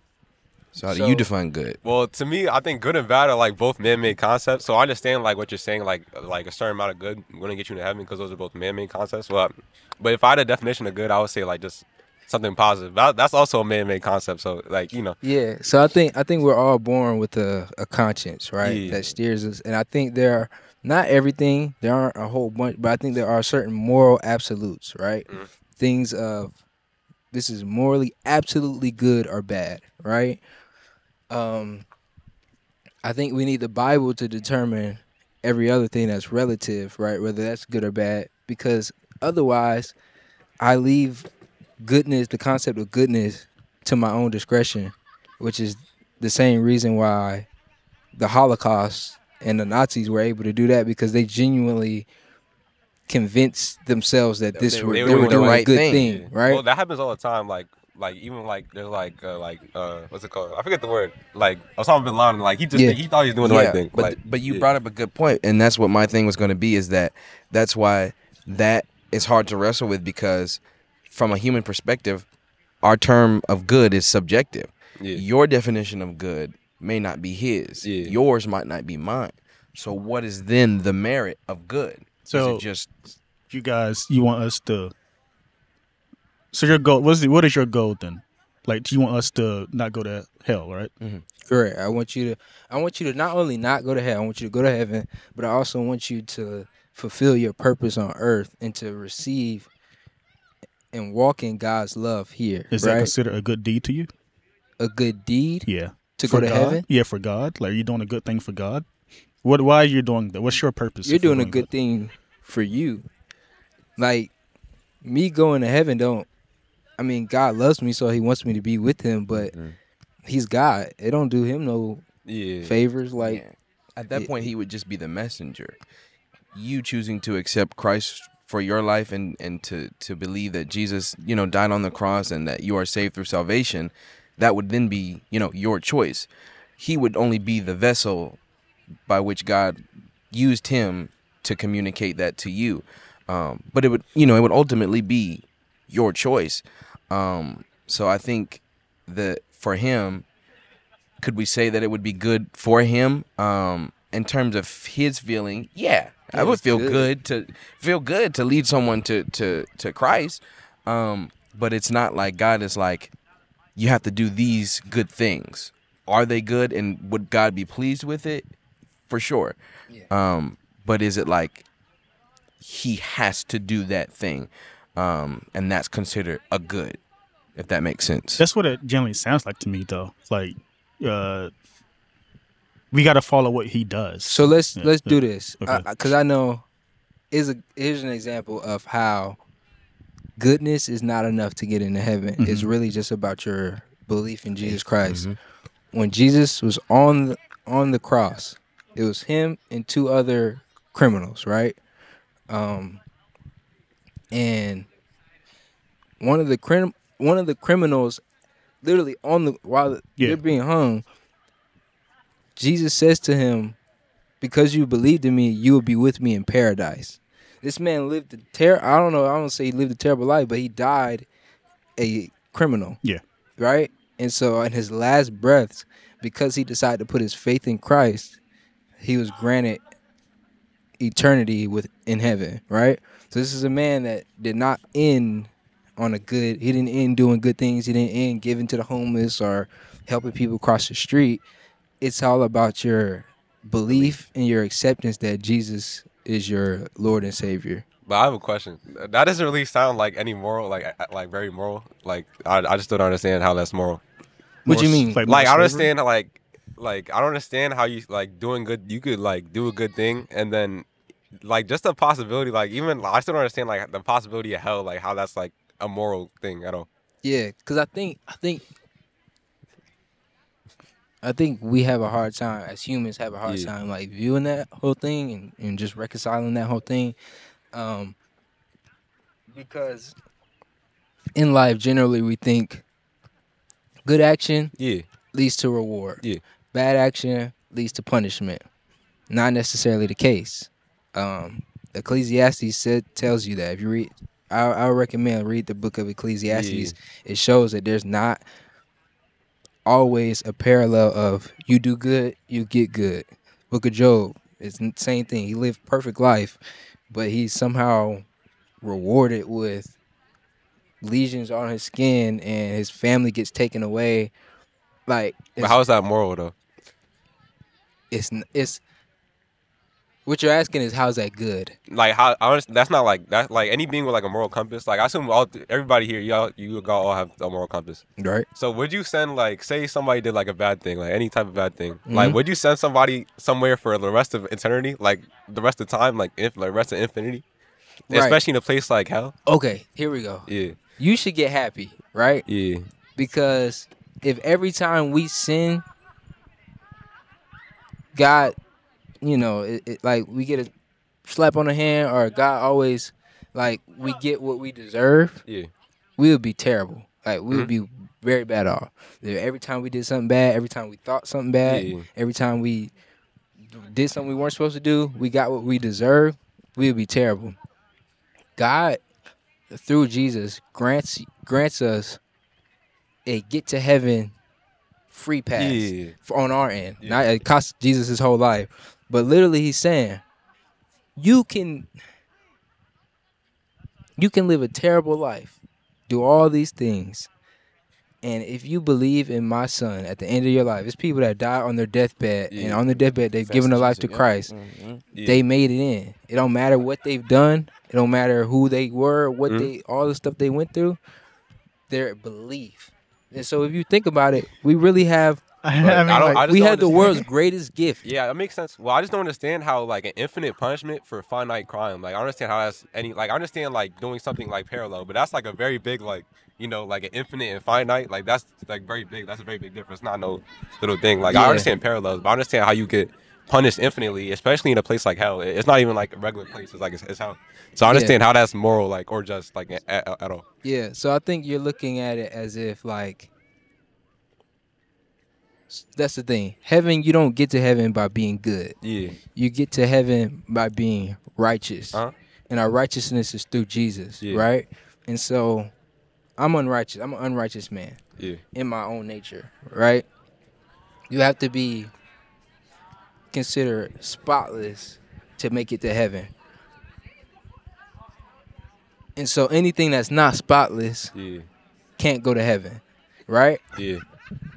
So how so, do you define good? Well, to me, I think good and bad are like both man-made concepts. So I understand like what you're saying, like like a certain amount of good wouldn't get you into heaven because those are both man-made concepts. Well, but if I had a definition of good, I would say like just something positive. That's also a man-made concept. So like you know. Yeah. So I think I think we're all born with a, a conscience, right? Yeah. That steers us, and I think there are not everything. There aren't a whole bunch, but I think there are certain moral absolutes, right? Mm. Things of this is morally absolutely good or bad, right? Um, I think we need the Bible to determine every other thing that's relative, right? Whether that's good or bad, because otherwise I leave goodness, the concept of goodness, to my own discretion, which is the same reason why the Holocaust and the Nazis were able to do that, because they genuinely convinced themselves that this they, were, they, they were doing the right good thing, thing right? Well, that happens all the time, like, Like even like there's like uh, like uh, what's it called? I forget the word. Like Osama bin Laden, like he just yeah. he thought he was doing the yeah, right thing. But like, but you yeah. brought up a good point, and that's what my thing was going to be. Is that that's why that is hard to wrestle with, because from a human perspective, our term of good is subjective. Yeah. Your definition of good may not be his. Yeah. Yours might not be mine. So what is then the merit of good? So is it just you guys, you want us to. So your goal, what is, the, what is your goal then? Like, do you want us to not go to hell, right? Mm-hmm. Correct. I want you to, I want you to not only not go to hell, I want you to go to heaven, but I also want you to fulfill your purpose on earth and to receive and walk in God's love here. Is right? that considered a good deed to you? A good deed? Yeah. To for go to God? Heaven? Yeah, for God. Like, are you doing a good thing for God? What? Why are you doing that? What's your purpose? You're doing, doing a good, good thing for you. Like, me going to heaven don't. I mean, God loves me, so he wants me to be with him, but mm. he's God. It don't do him no yeah. favors. Like yeah. At that it, point, he would just be the messenger. You choosing to accept Christ for your life and, and to, to believe that Jesus, you know, died on the cross and that you are saved through salvation, that would then be, you know, your choice. He would only be the vessel by which God used him to communicate that to you. Um, but it would, you know, it would ultimately be your choice. Um, so I think that for him, could we say that it would be good for him um, in terms of his feeling? Yeah, it I would feel good. good to feel good to lead someone to to to Christ. Um, but it's not like God is like, you have to do these good things. Are they good, and would God be pleased with it? For sure. Yeah. Um, but is it like he has to do that thing? Um, and that's considered a good, if that makes sense. That's what it generally sounds like to me, though. Like, uh, we got to follow what he does. So let's yeah. let's do this, because okay. I, I know is a here's an example of how goodness is not enough to get into heaven. Mm-hmm. It's really just about your belief in Jesus Christ. Mm-hmm. When Jesus was on the, on the cross, it was him and two other criminals, right? Um, and one of the crim one of the criminals, literally on the while yeah. they're being hung, Jesus says to him, "Because you believed in me, you will be with me in paradise." This man lived a terrible, I don't know, I don't say he lived a terrible life, but he died a criminal. Yeah. Right? And so in his last breaths, because he decided to put his faith in Christ, he was granted eternity with in heaven, right? So this is a man that did not end on a good, he didn't end doing good things, he didn't end giving to the homeless or helping people cross the street. It's all about your belief and your acceptance that Jesus is your Lord and Savior. But I have a question. That doesn't really sound like any moral, like like very moral. Like I, I just don't understand how that's moral. What do you mean? Like, like I understand how, like like I don't understand how you like doing good. You could like do a good thing and then like just the possibility. Like even I still don't understand like the possibility of hell. Like how that's like a moral thing at all. Yeah, because I think I think I think we have a hard time, as humans have a hard yeah. time, like, viewing that whole thing and, and just reconciling that whole thing. Um, because in life, generally, we think good action yeah. leads to reward. Yeah. Bad action leads to punishment. Not necessarily the case. Um, Ecclesiastes said, tells you that. If you read, I, I recommend read the book of Ecclesiastes. Yeah. It shows that there's not always a parallel of you do good, you get good. Book of Job, it's the same thing. He lived perfect life, but he's somehow rewarded with lesions on his skin and his family gets taken away. Like, but how is that moral though? It's it's what you're asking is how's that good? Like how honestly, that's not like that. Like any being with like a moral compass. Like I assume all everybody here, y'all, you all all have a moral compass, right? So would you send like say somebody did like a bad thing, like any type of bad thing, mm-hmm. like would you send somebody somewhere for the rest of eternity, like the rest of time, like if like rest of infinity, right. especially in a place like hell? Okay, here we go. Yeah, you should get happy, right? Yeah, because if every time we sin, God. You know, it, it, like we get a slap on the hand, or God always, like we get what we deserve. Yeah, we would be terrible. Like we mm-hmm. would be very bad off. Every time we did something bad, every time we thought something bad, yeah. every time we did something we weren't supposed to do, we got what we deserve. We would be terrible. God, through Jesus, grants grants us a get to heaven free pass yeah. for, on our end. Yeah. Not, it cost Jesus his whole life. But literally he's saying, you can you can live a terrible life, do all these things, and if you believe in my son at the end of your life, it's people that die on their deathbed, yeah. and on their deathbed they've Fast given their life to yeah. Christ. Mm-hmm. yeah. They made it in. It don't matter what they've done. It don't matter who they were, what mm-hmm. they, all the stuff they went through, their belief. And so if you think about it, we really have... Like, I mean, I don't, like, I we had the world's greatest gift. Yeah, that makes sense. Well, I just don't understand how like an infinite punishment for finite crime. Like I understand how that's any like I understand like doing something like parallel, but that's like a very big like you know like an infinite and finite like that's like very big. That's a very big difference. Not no little thing. Like yeah. I understand parallels, but I understand how you get punished infinitely, especially in a place like hell. It's not even like a regular place. It's like it's, it's hell. So I understand yeah. how that's moral like or just like at, at all. Yeah. So I think you're looking at it as if like. That's the thing. Heaven, you don't get to heaven by being good. Yeah. You get to heaven by being righteous. Uh-huh. And our righteousness is through Jesus, yeah. right? And so I'm unrighteous. I'm an unrighteous man yeah. in my own nature, right? You have to be considered spotless to make it to heaven. And so anything that's not spotless yeah. can't go to heaven, right? Yeah.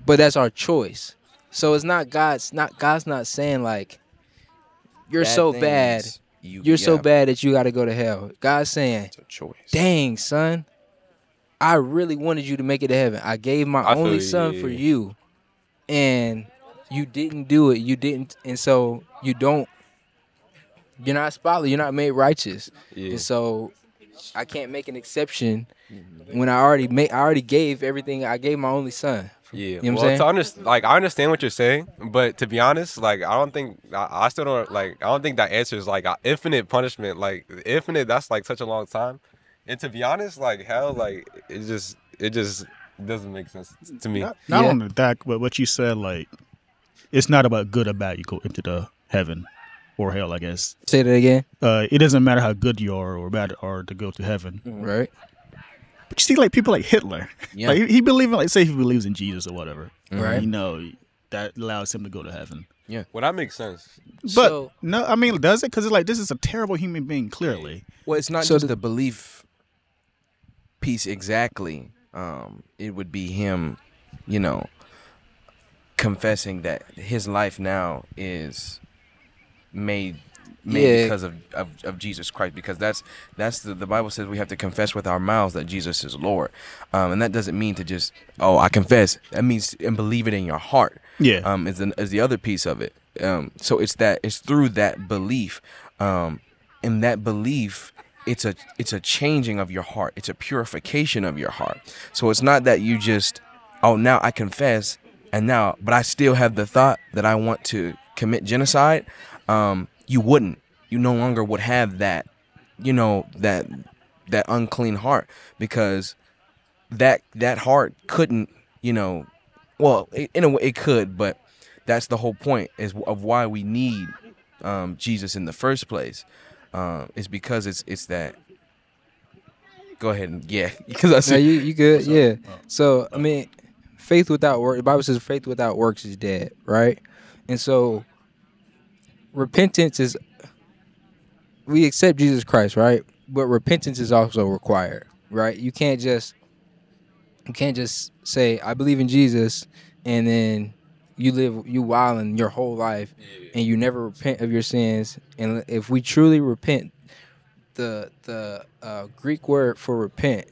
But that's our choice. So it's not God's not God's not saying like you're bad so things, bad. You, you're yeah. so bad that you gotta go to hell. God's saying it's a choice. Dang, son, I really wanted you to make it to heaven. I gave my I only son you. for you. And you didn't do it. You didn't and so you don't You're not spotless. You're not made righteous. Yeah. And so I can't make an exception mm-hmm. when I already made. I already gave everything. I gave my only son. Yeah. You know what well, I'm saying? To under- like I understand what you're saying, but to be honest, like I don't think I, I still don't like. I don't think that answers like infinite punishment. Like infinite. That's like such a long time. And to be honest, like hell, like it just it just doesn't make sense to me. Not, not yeah. on the back, but what you said, like it's not about good or bad. You go into the heaven. Or hell, I guess. Say that again. Uh, it doesn't matter how good you are or bad you are to go to heaven, right? But you see, like people like Hitler, yeah. like he believes, like say he believes in Jesus or whatever, mm-hmm. right? You know, that allows him to go to heaven. Yeah, well, that makes sense. But so, no, I mean, does it? Because it's like this is a terrible human being. Clearly, well, it's not so just the belief piece exactly. Um, it would be him, you know, confessing that his life now is. Made, made yeah. because of, of of Jesus Christ, because that's that's the, the Bible says we have to confess with our mouths that Jesus is Lord, um, and that doesn't mean to just oh I confess. That means and believe it in your heart. Yeah, um, is the, is the other piece of it. Um, so it's that it's through that belief, um, and that belief. It's a it's a changing of your heart. It's a purification of your heart. So it's not that you just oh now I confess and now but I still have the thought that I want to commit genocide. Um, you wouldn't, you no longer would have that, you know, that, that unclean heart because that, that heart couldn't, you know, well, it, in a way it could, but that's the whole point is of why we need, um, Jesus in the first place. Um, it's because it's, it's that, go ahead and yeah, because I said, no, you, you good. So, yeah. Oh, so, I mean, faith without work, the Bible says faith without works is dead. Right. And so. Repentance is, we accept Jesus Christ, right? But repentance is also required, right? You can't just, you can't just say, I believe in Jesus, and then you live, you wilding your whole life, and you never repent of your sins. And if we truly repent, the the uh, Greek word for repent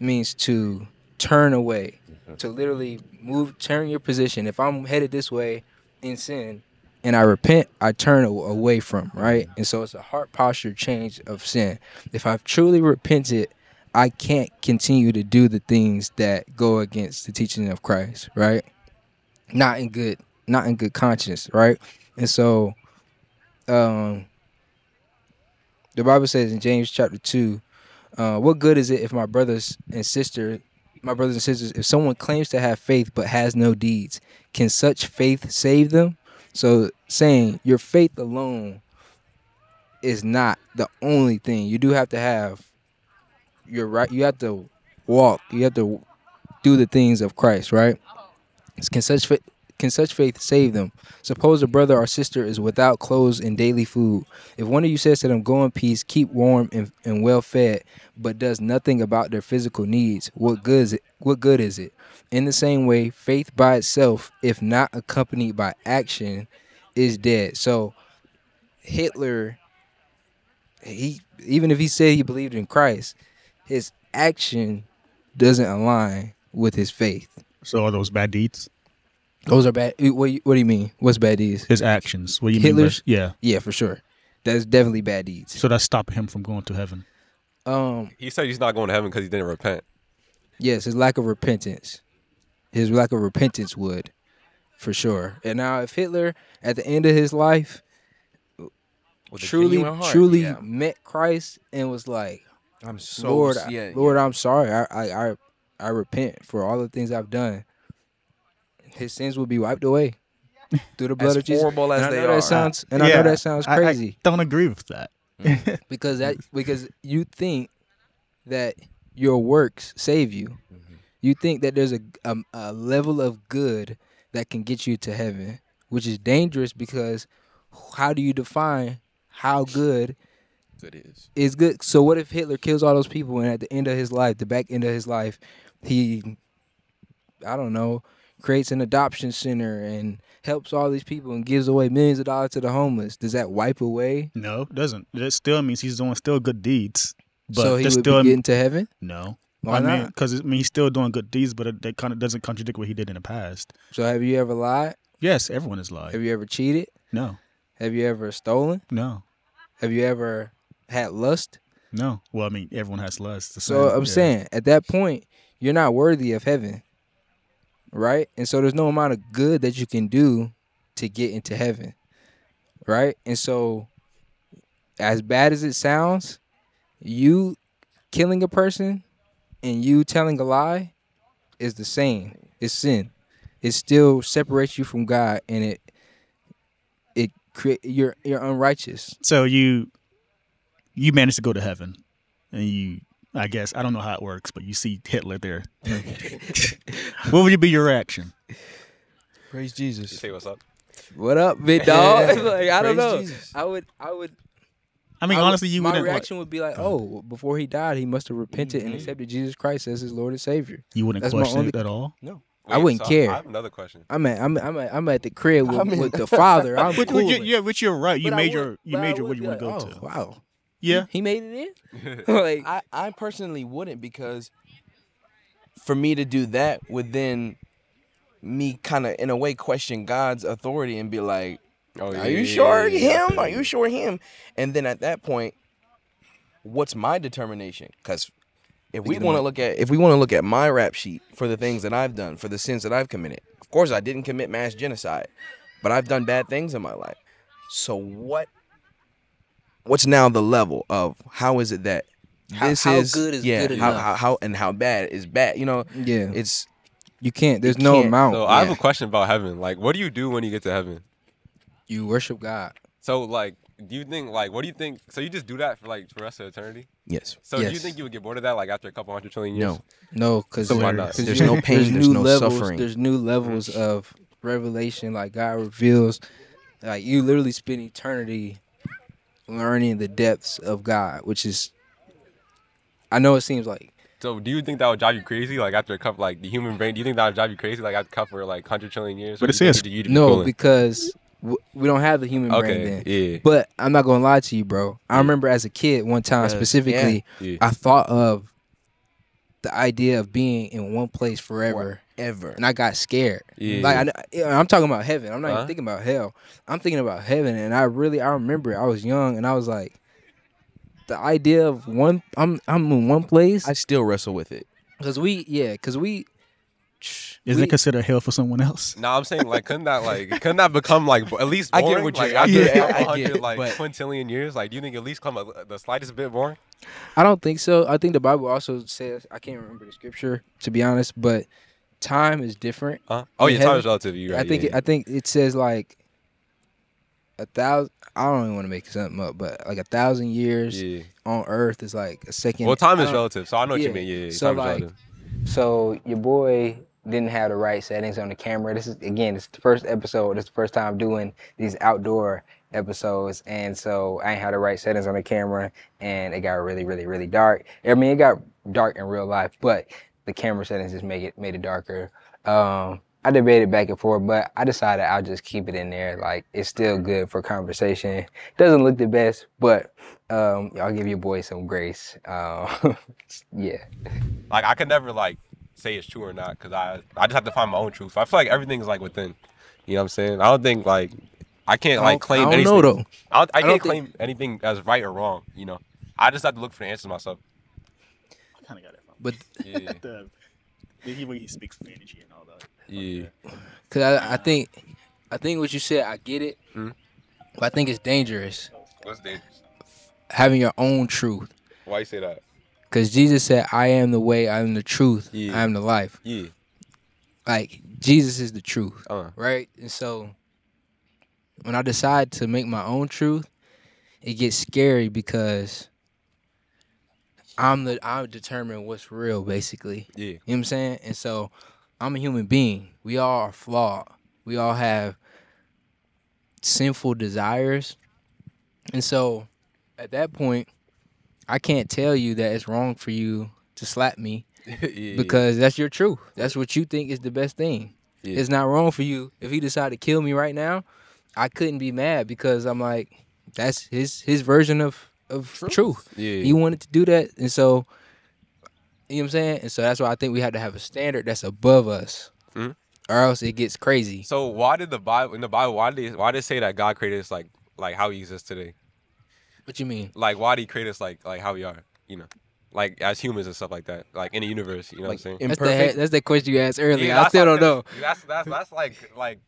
means to turn away, to literally move, turn your position. If I'm headed this way in sin, and I repent, I turn away from, right? And so it's a heart posture change of sin. If I've truly repented, I can't continue to do the things that go against the teaching of Christ, right? Not in good, not in good conscience, right? And so um, the Bible says in James chapter two, uh, what good is it if my brothers and sisters, my brothers and sisters, if someone claims to have faith but has no deeds, can such faith save them? So saying your faith alone is not the only thing. You do have to have your right. You have to walk. You have to do the things of Christ, right? Can such faith, can such faith save them? Suppose a brother or sister is without clothes and daily food. If one of you says to them, go in peace, keep warm and, and well fed, but does nothing about their physical needs, what good is it? What good is it? In the same way, faith by itself, if not accompanied by action, is dead. So Hitler, he even if he said he believed in Christ, his action doesn't align with his faith. So are those bad deeds? Those are bad. What, what do you mean? What's bad deeds? His actions. What do you Hitler's? Mean? By, yeah. Yeah, for sure. That's definitely bad deeds. So that's stopping him from going to heaven. Um, he said he's not going to heaven because he didn't repent. Yes, his lack of repentance. His lack of repentance would, for sure. And now if Hitler, at the end of his life, truly, truly yeah. met Christ and was like, "I'm so Lord, yeah, Lord, yeah. I'm sorry. I, I, I, I repent for all the things I've done." His sins will be wiped away through the blood as of Jesus. Horrible as and they I know are. That sounds, and yeah, I know that sounds crazy. I, I don't agree with that because that because you think that your works save you. Mm-hmm. You think that there's a, a a level of good that can get you to heaven, which is dangerous because how do you define how good it is? Is good. So what if Hitler kills all those people and at the end of his life, the back end of his life, he, I don't know. creates an adoption center and helps all these people and gives away millions of dollars to the homeless. Does that wipe away? No, it doesn't. That still means he's doing still good deeds. But so he would still be getting to heaven? No. Why I not? mean, because I mean, he's still doing good deeds, but it, that kind of doesn't contradict what he did in the past. So have you ever lied? Yes, everyone has lied. Have you ever cheated? No. Have you ever stolen? No. have you ever had lust? No. Well, I mean, everyone has lust. So I'm yeah. saying, at that point, you're not worthy of heaven, right? And so there's no amount of good that you can do to get into heaven, right? And so, as bad as it sounds, you killing a person and you telling a lie is the same. It's sin. It still separates you from God, and it it create you're you're unrighteous. So you you managed to go to heaven, and you. I guess I don't know how it works, but you see Hitler there. What would be your reaction? Praise Jesus. You say what's up? What up, big dog? Yeah. Like, I don't Praise know. Jesus. I would. I would. I mean, I honestly, would, you. My reaction what? would be like, "Oh, before he died, he must have repented mm-hmm. and accepted Jesus Christ as his Lord and Savior." You wouldn't That's question only... it at all. No. Wait, I wouldn't so care. I have another question. I'm at I'm I'm at, I'm at the crib with, I mean, with the Father. I'm which, cool which, yeah, which you're right. You but made would, your you made your what you want to like, go oh, to. Wow. Yeah, he made it in. Like I, I personally wouldn't, because for me to do that would then me kind of in a way question God's authority and be like, oh, yeah, are you yeah, sure yeah. him? Are you sure him? And then at that point, what's my determination? Because if we want to look at if we want to look at my rap sheet for the things that I've done, for the sins that I've committed, of course I didn't commit mass genocide, but I've done bad things in my life. So what? What's now the level of how is it that this how, how is good is yeah, good enough. How, how, how and how bad is bad, you know? Yeah, it's you can't. There's you no can't. amount. So yeah. I have a question about heaven. Like, what do you do when you get to heaven? You worship God. So, like, do you think like what do you think? So you just do that for like for the rest of eternity? Yes. So yes. do you think you would get bored of that like after a couple hundred trillion years? No, no, because so there's, there's no pain, there's, there's no levels, suffering. There's new levels of revelation. Like God reveals, like you literally spend eternity learning the depths of God, which is, I know it seems like. So, do you think that would drive you crazy? Like after a couple, like the human brain, do you think that would drive you crazy? Like after a couple, like one hundred trillion years? But it says no, because w we don't have the human okay, brain then. Yeah. But I'm not gonna lie to you, bro. I yeah. remember as a kid one time uh, specifically, yeah. Yeah. I thought of the idea of being in one place forever, ever, and I got scared. Yeah. Like I, I'm talking about heaven. I'm not huh? even thinking about hell. I'm thinking about heaven, and I really I remember it. I was young, and I was like, the idea of one. I'm I'm in one place. I still wrestle with it because we yeah because we. Isn't we, it considered hell for someone else? No, nah, I'm saying like couldn't that like couldn't that become like at least boring? I get what like, you, after yeah, I get, like but, quintillion years, like do you think at least come a, the slightest bit boring? I don't think so. I think the Bible also says I can't remember the scripture to be honest, but time is different. Huh? Oh yeah, heaven, time is relative. You're right, I think yeah, yeah. It, I think it says like a thousand. I don't even want to make something up, but like a thousand years yeah. on Earth is like a second. Well, time is relative, so I know what yeah. you mean. Yeah, yeah so time like, is so your boy didn't have the right settings on the camera. This is, again, this is the first episode. This is the first time doing these outdoor episodes. And so I ain't had the right settings on the camera. And it got really, really, really dark. I mean, it got dark in real life, but the camera settings just make it, made it darker. Um, I debated back and forth, but I decided I'll just keep it in there. Like, it's still good for conversation. Doesn't look the best, but um, I'll give your boy some grace. Um, yeah. Like, I could never, like, say it's true or not, because I I just have to find my own truth. So I feel like everything's like within, you know what I'm saying? I don't think like I can't I like claim I don't anything. Know, though. I, don't, I, I can't don't claim think... anything as right or wrong. You know, I just have to look for the answers myself. I kind of got it. From but yeah. the, the way he speaks with energy and all that. Yeah, because I I think I think what you said I get it, hmm? But I think it's dangerous. What's dangerous? Having your own truth. Why you say that? Because Jesus said, I am the way, I am the truth, yeah. I am the life. Yeah. Like, Jesus is the truth, uh. right? And so, when I decide to make my own truth, it gets scary because I'm the I determine what's real, basically. Yeah. You know what I'm saying? And so, I'm a human being. We all are flawed. We all have sinful desires. And so, at that point, I can't tell you that it's wrong for you to slap me yeah. because that's your truth. That's what you think is the best thing. Yeah. It's not wrong for you. If he decided to kill me right now, I couldn't be mad because I'm like, that's his his version of, of truth. truth. Yeah. He wanted to do that. And so, you know what I'm saying? And so that's why I think we have to have a standard that's above us mm-hmm. or else it gets crazy. So why did the Bible, in the Bible, why did, why did it say that God created us like, like how he exists today? What you mean? Like, why did he create us like like how we are, you know? Like, as humans and stuff like that. Like, in the universe, you know like, what I'm saying? That's the, that's the question you asked earlier. Yeah, I still like, don't that's, know. That's, that's, that's like, like,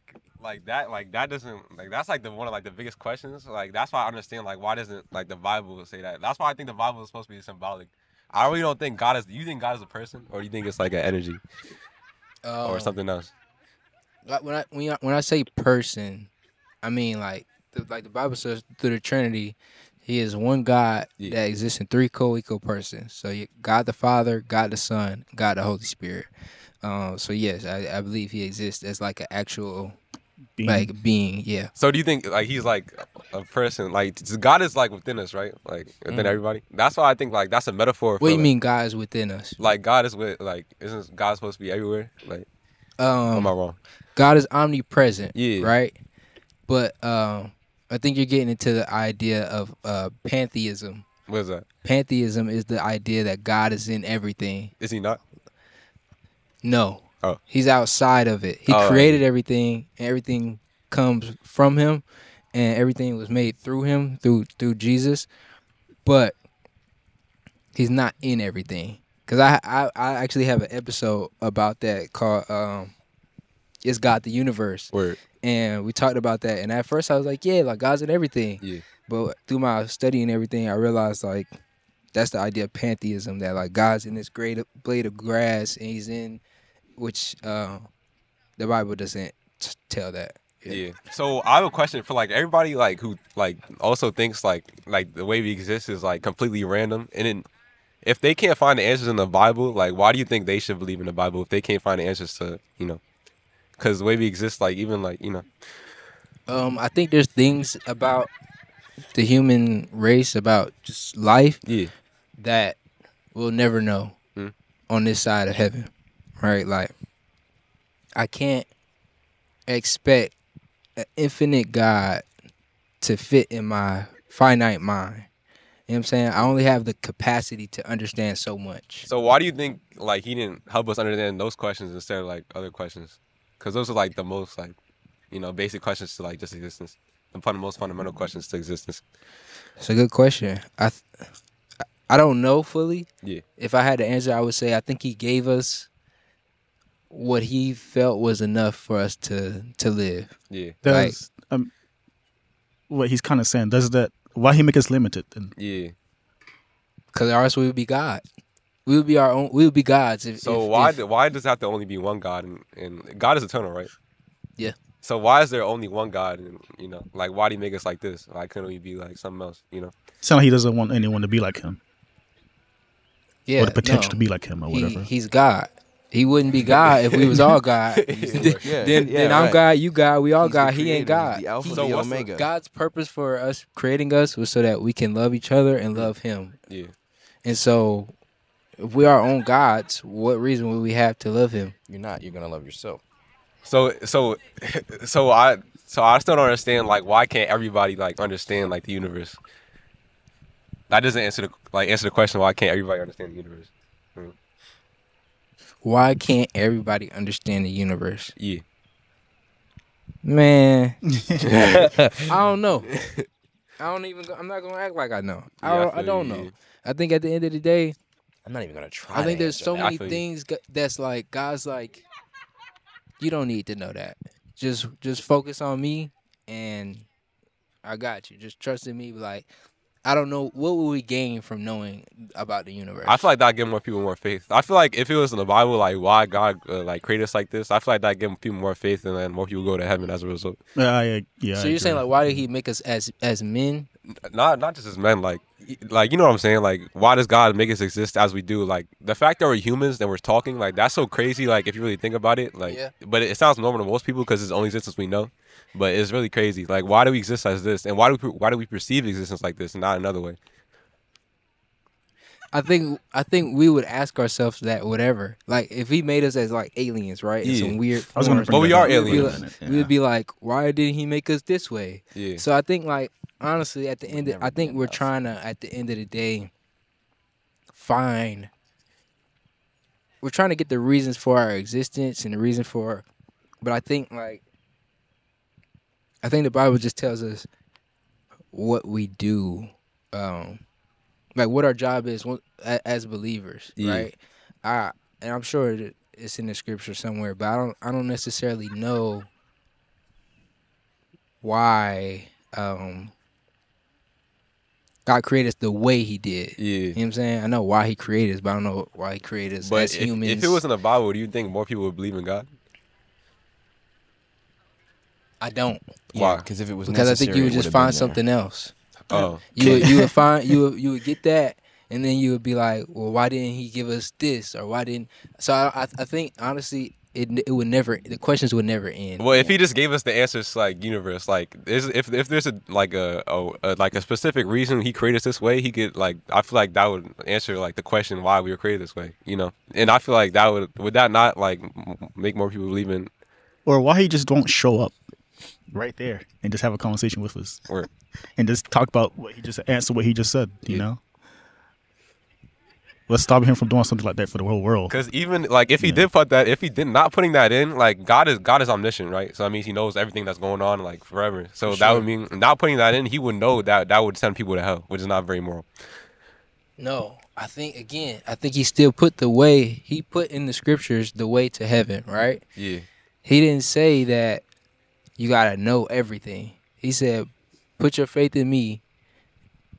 like that, like, that doesn't, like, that's, like, the one of, like, the biggest questions. Like, that's why I understand, like, why doesn't, like, the Bible say that? That's why I think the Bible is supposed to be symbolic. I really don't think God is, you think God is a person? Or do you think it's, like, an energy? Um, or something else? When I, when I, when I say person, I mean, like, the, like, the Bible says through the Trinity, He is one God yeah. that exists in three co-equal persons. So you, God the Father, God the Son, God the Holy Spirit. Um, so yes, I, I believe He exists as like an actual being. like being. Yeah. So do you think like He's like a person? Like God is like within us, right? Like within mm. everybody. That's why I think like that's a metaphor. What for, do you like, mean God is within us? Like God is with like isn't God supposed to be everywhere? Like um, am I wrong? God is omnipresent. Yeah. Right. But. Um, I think you're getting into the idea of uh, pantheism. What is that? Pantheism is the idea that God is in everything. Is he not? No. Oh. He's outside of it. He oh, created right. everything, and everything comes from him, and everything was made through him, through through Jesus. But he's not in everything. Because I, I, I actually have an episode about that called um, It's God the Universe. Word. And we talked about that, and at first I was like, yeah, like God's in everything. Yeah. But through my study and everything, I realized like that's the idea of pantheism, that like God's in this great blade of grass, and He's in, which uh, the Bible doesn't tell that. Yeah. yeah. So I have a question for like everybody like who like also thinks like like the way we exist is like completely random, and then if they can't find the answers in the Bible, like why do you think they should believe in the Bible if they can't find the answers to you know? Because the way we exist, like, even, like, you know. Um, I think there's things about the human race, about just life, yeah. that we'll never know mm. on this side of heaven, right? Like, I can't expect an infinite God to fit in my finite mind. You know what I'm saying? I only have the capacity to understand so much. So why do you think, like, he didn't help us understand those questions instead of, like, other questions? Because those are, like, the most, like, you know, basic questions to, like, just existence. The most fundamental questions to existence. It's a good question. I th I don't know fully. Yeah. If I had to answer, I would say I think he gave us what he felt was enough for us to, to live. Yeah. Does, like, um, what he's kind of saying, does that, why he make us limited? Then? Yeah. Because or else we would be God. We would be our own. We would be gods. If, so if, why if, why does it have to only be one God? And, and God is eternal, right? Yeah. So why is there only one God? And you know, like why do you make us like this? Why couldn't we be like something else? You know. Sounds like he doesn't want anyone to be like him. Yeah. Or the potential no. to be like him, or whatever. He, he's God. He wouldn't be God if we was all God. yeah, then yeah, then yeah, I'm right. God. You God. We all he's God. He creator, ain't God. The alpha, so the omega. God's purpose for us creating us was so that we can love each other and love Him. Yeah. And so. If we are our own gods, what reason would we have to love him? You're not. You're gonna love yourself. So, so, so I, so I still don't understand. Like, why can't everybody like understand like the universe? That doesn't answer the like answer the question. Why can't everybody understand the universe? Mm. Why can't everybody understand the universe? Yeah. Man, I don't know. I don't even. I'm not gonna act like I know. Yeah, I, I, I don't you, know. Yeah. I think at the end of the day. I'm not even going to try. I think there's so many things that's like, God's like, you don't need to know that. Just just focus on me and I got you. Just trust in me. Like, I don't know. What would we gain from knowing about the universe? I feel like that give more people more faith. I feel like if it was in the Bible, like why God uh, like created us like this, I feel like that give people more faith and then more people go to heaven as a result. Uh, I, yeah. So I you're agree. saying like, why did he make us as as men? Not not just as men, like like you know what I'm saying. Like, why does God make us exist as we do? Like the fact that we're humans and we're talking, like that's so crazy. Like if you really think about it, like yeah. but it, it sounds normal to most people because it's the only existence we know. But it's really crazy. Like, why do we exist as this, and why do we why do we perceive existence like this and not another way? I think I think we would ask ourselves that whatever. Like if he made us as like aliens, right? Yeah. It's some weird. I was gonna bring but we are aliens. Like, yeah. We would be like, why did he make us this way? Yeah. So I think like. Honestly, at the end, of, I think we're trying to, at the end of the day, find, we're trying to get the reasons for our existence and the reason for, but I think, like, I think the Bible just tells us what we do um, like what our job is as believers, yeah. right? I and I'm sure it's in the scripture somewhere, but I don't I don't necessarily know why um, God created us the way He did. Yeah, you know what I'm saying? I know why He created us, but I don't know why He created us but as if, humans. If it wasn't the Bible, do you think more people would believe in God? I don't. Why? Because yeah, if it was because I think you would just find something else. Oh, you would, you would find you would, you would get that, and then you would be like, well, why didn't He give us this, or why didn't? So I I think honestly, it it would never the questions would never end. Well, if He just gave us the answers, like universe, like if if there's a like a, a, a like a specific reason He created us this way, He could like I feel like that would answer like the question why we were created this way, you know. And I feel like that would would that not like make more people believe in, or why He just don't show up right there and just have a conversation with us, or and just talk about what He just answer what He just said, you yeah. know. Let's stop Him from doing something like that for the whole world. Because even like if yeah. He did put that, if He did not putting that in, like God is God is omniscient, right? So that means He knows everything that's going on like forever. So sure. that would mean not putting that in, He would know that that would send people to hell, which is not very moral. No, I think again, I think He still put the way He put in the scriptures the way to heaven, right? Yeah. He didn't say that you gotta know everything. He said, put your faith in Me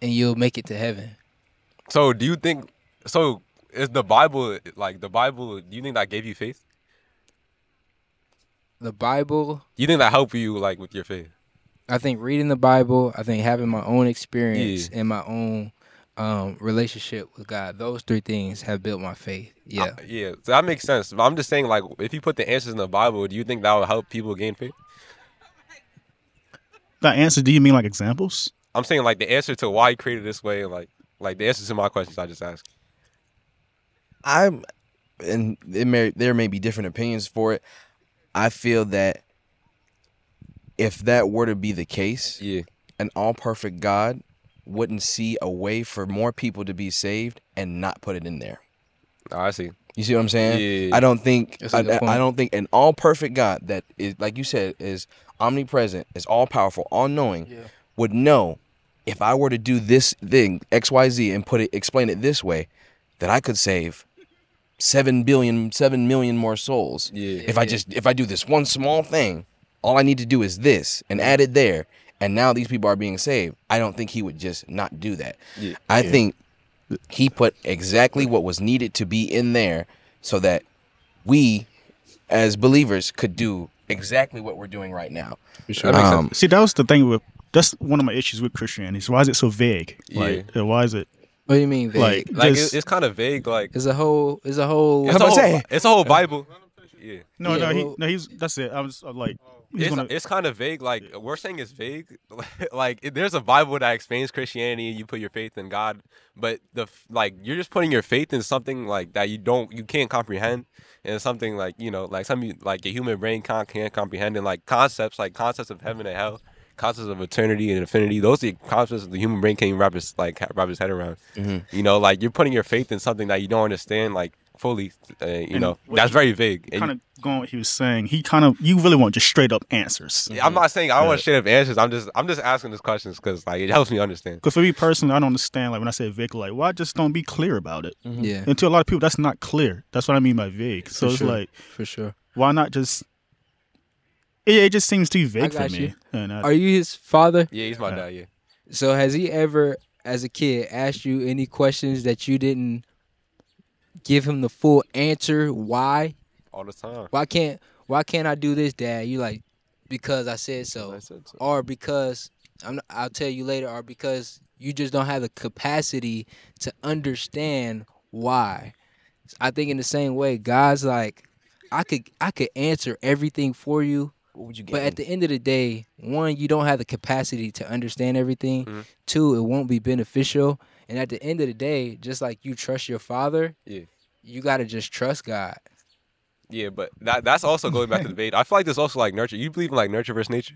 and you'll make it to heaven. So do you think, so is the Bible, like the Bible, do you think that gave you faith? The Bible? Do you think that helped you like with your faith? I think reading the Bible, I think having my own experience yeah. and my own um, relationship with God, those three things have built my faith. Yeah. I, yeah, so that makes sense. I'm just saying like, if you put the answers in the Bible, do you think that would help people gain faith? The answer, do you mean like examples? I'm saying like the answer to why He created this way, like like the answers to my questions I just asked. I'm, and it may, there may be different opinions for it. I feel that if that were to be the case, yeah. an all-perfect God wouldn't see a way for more people to be saved and not put it in there. Oh, I see. You see what I'm saying? Yeah. I don't think I, I don't think an all-perfect God that is, like you said, is omnipresent, is all-powerful, all-knowing, yeah. would know if I were to do this thing, X, Y, Z, and put it, explain it this way, that I could save seven billion, seven million more souls. Yeah. If I just, if I do this one small thing, all I need to do is this and add it there, and now these people are being saved. I don't think He would just not do that. Yeah. I yeah. think He put exactly what was needed to be in there so that we, as believers, could do exactly what we're doing right now. For sure. That um, See, that was the thing with, that's one of my issues with Christianity. So why is it so vague? Like, yeah. why is it? What do you mean vague? Like, like just, it's, it's kind of vague. Like, it's a whole, it's a whole, it's a whole, say, it's a whole Bible. Yeah. No, yeah, no, he, no, he's, that's it. I was like, it's, gonna, it's kind of vague. Like, yeah. we're saying it's vague. Like, it, there's a Bible that explains Christianity. You put your faith in God, but the, like, you're just putting your faith in something like that you don't, you can't comprehend. And something like, you know, like something like a human brain con can't comprehend. And like concepts, like concepts of heaven and hell. Concepts of eternity and infinity, those are the concepts the human brain can't wrap its like wrap its head around. Mm-hmm. You know, like you're putting your faith in something that you don't understand, like fully. Uh, you and know, that's he, very vague. Kind and, of going what he was saying. He kind of you really want just straight up answers. Yeah, I'm not saying I yeah. want straight up answers. I'm just I'm just asking these questions because like it helps me understand. Because for me personally, I don't understand. Like when I say vague, like why well, just don't be clear about it? Mm-hmm. Yeah. And to a lot of people, that's not clear. That's what I mean by vague. So for it's sure. like for sure. Why not just? Yeah, it just seems too vague for me. You. I, Are you his father? Yeah, he's my yeah. dad, yeah. So has he ever, as a kid, asked you any questions that you didn't give him the full answer? Why? All the time. Why can't Why can't I do this, Dad? You like, because I said so. I said so. Or because, I'm not, I'll tell you later, or because you just don't have the capacity to understand why. I think in the same way, God's like, I could I could answer everything for you. What would you get? But at the end of the day, one, you don't have the capacity to understand everything. Mm-hmm. Two, it won't be beneficial. And at the end of the day, just like you trust your father, yeah. you got to just trust God. Yeah, but that that's also going back to the debate. I feel like there's also like nurture. You believe in like nurture versus nature?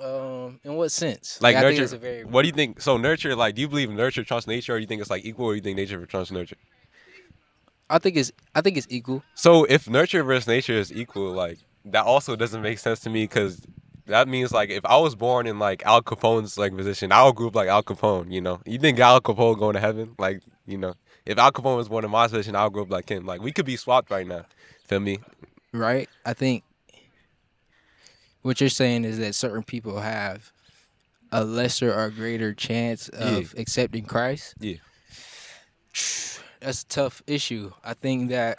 Um, in what sense? Like, like nurture. I think a very what do you think? So nurture, like, do you believe nurture trumps nature, or do you think it's like equal, or do you think nature trumps nurture? I think it's I think it's equal. So if nurture versus nature is equal, like. That also doesn't make sense to me because That means, like, if I was born in, like, Al Capone's, like, position, I would grow up like Al Capone, you know? You think Al Capone going to heaven? Like, you know, if Al Capone was born in my position, I would grow up like him. Like, we could be swapped right now. Feel me? Right? I think what you're saying is that certain people have a lesser or greater chance of yeah. accepting Christ. Yeah. That's a tough issue. I think that,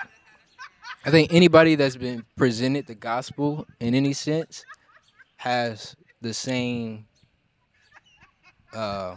I think anybody that's been presented the gospel in any sense has the same, uh,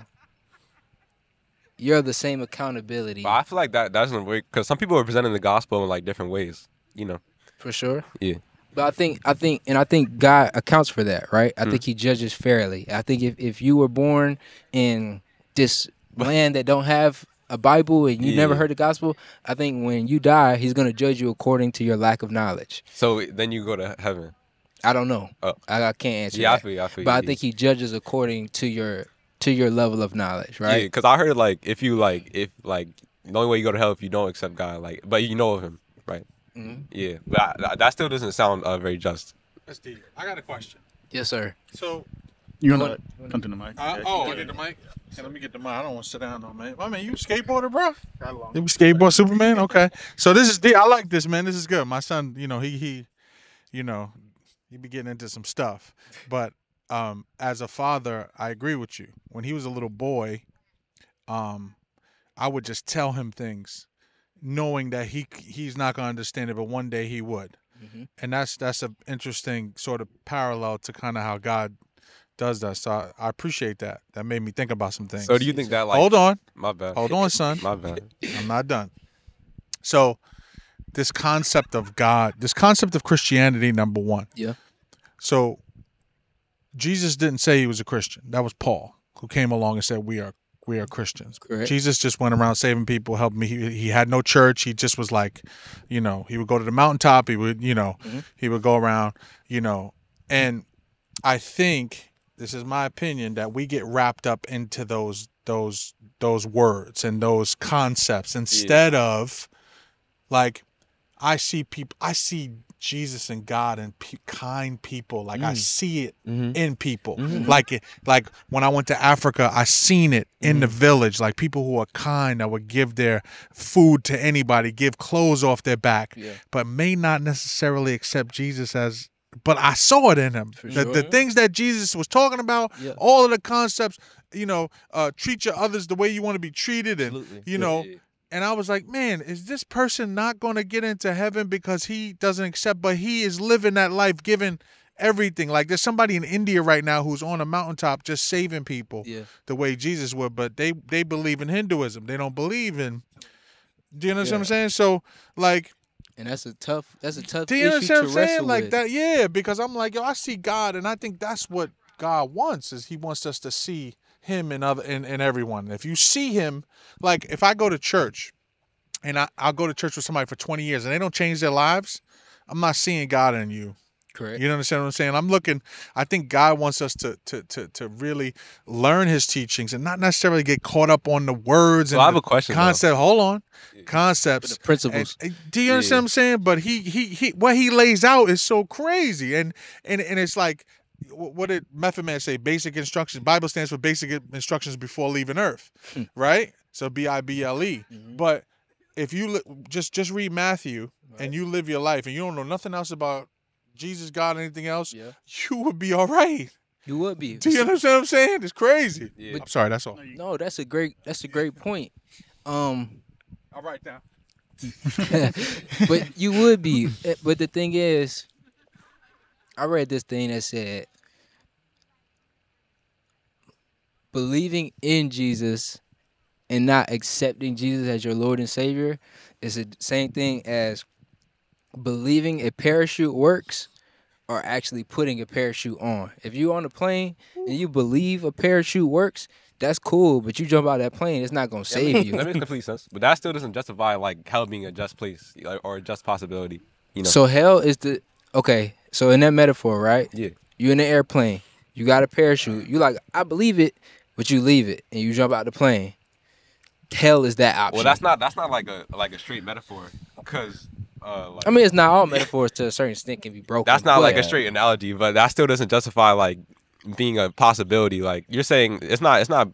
you're the same accountability. But I feel like that doesn't work because some people are presenting the gospel in like different ways, you know. For sure. Yeah. But I think, I think, and I think God accounts for that, right? I mm. think he judges fairly. I think if, if you were born in this land that don't have a Bible and you yeah. never heard the gospel, I think when you die, he's going to judge you according to your lack of knowledge. So then you go to heaven? I don't know. Oh. I, I can't answer yeah, that. I feel you, I feel you. But I think he judges according to your to your level of knowledge, right? Yeah, because I heard, like, if you, like, if, like, the only way you go to hell if you don't accept God, like, but you know of him, right? Mm-hmm. Yeah, but I, that still doesn't sound uh, very just. That's deep. I got a question. Yes, sir. So, you want to come to the mic? Uh, yeah, oh, get the mic. Yeah. Hey, let me get the mic. I don't want to sit down, though, man. My man, you skateboarder, bro? You skateboard Superman? Okay. So this is deep. I like this, man. This is good. My son, you know, he he, you know, he be getting into some stuff. But um, as a father, I agree with you. When he was a little boy, um, I would just tell him things, knowing that he he's not gonna understand it, but one day he would. Mm-hmm. And that's that's an interesting sort of parallel to kind of how God does that. So I, I appreciate that. That made me think about some things. So do you think that, like, hold on, my bad, hold on, son, my bad, I'm not done. So this concept of God, this concept of Christianity, number one. Yeah. So Jesus didn't say he was a Christian. That was Paul who came along and said we are. We are Christians. Correct. Jesus just went around saving people, helping me. He, he had no church. He just was like, you know, he would go to the mountaintop. He would, you know, mm-hmm. he would go around, you know. And I think, this is my opinion, that we get wrapped up into those those those words and those concepts instead yeah. of, like, I see people, I see Jesus and God and pe kind people, like mm. I see it mm-hmm. in people, mm-hmm. like it, like when I went to Africa, I seen it mm-hmm. in the village, like people who are kind, that would give their food to anybody, give clothes off their back, yeah. but may not necessarily accept Jesus as. But I saw it in him. For the, sure. the things that Jesus was talking about, yeah. all of the concepts, you know, uh, treat your others the way you want to be treated, and Absolutely. you know. Yeah. And I was like, man, is this person not going to get into heaven because he doesn't accept, but he is living that life, giving everything. Like, there's somebody in India right now who's on a mountaintop just saving people yeah. the way Jesus would, but they, they believe in Hinduism. They don't believe in, do you understand yeah. what I'm saying? So, like. And that's a tough, that's a tough do you issue understand to what I'm saying? Like with. That, yeah, because I'm like, yo, I see God, and I think that's what God wants, is he wants us to see him and other and, and everyone. If you see him, like if I go to church and I, I'll go to church with somebody for twenty years and they don't change their lives, I'm not seeing God in you. Correct. You understand what I'm saying? I'm looking, I think God wants us to to to, to really learn his teachings and not necessarily get caught up on the words well, and I have the a question, concept. Though. Hold on. Yeah. Concepts. But the principles. And, and, do you understand yeah. what I'm saying? But he he he what he lays out is so crazy. And and, and it's like, what did Method Man say? Basic instructions. Bible stands for basic instructions before leaving Earth, hmm. right? So B I B L E. Mm-hmm. But if you just just read Matthew right. and you live your life and you don't know nothing else about Jesus, God, anything else, yeah. you would be all right. You would be. Do you understand what I'm saying? It's crazy. Yeah. But, I'm sorry. That's all. No, that's a great that's a great point. Um, I'll write down. But you would be. But the thing is, I read this thing that said believing in Jesus and not accepting Jesus as your Lord and Savior is the same thing as believing a parachute works or actually putting a parachute on. If you're on a plane and you believe a parachute works, that's cool, but you jump out of that plane, it's not going to save you. That makes complete sense. But that still doesn't justify, like, hell being a just place or a just possibility. You know? So hell is the... Okay, so in that metaphor, right? Yeah. You're in the airplane. You got a parachute. You like, I believe it, but you leave it and you jump out the plane. Hell is that option. Well, that's not that's not like a like a straight metaphor, because Uh, like, I mean, it's not all metaphors to a certain extent can be broken. That's not but, like a straight analogy, but that still doesn't justify like being a possibility. Like you're saying, it's not. It's not.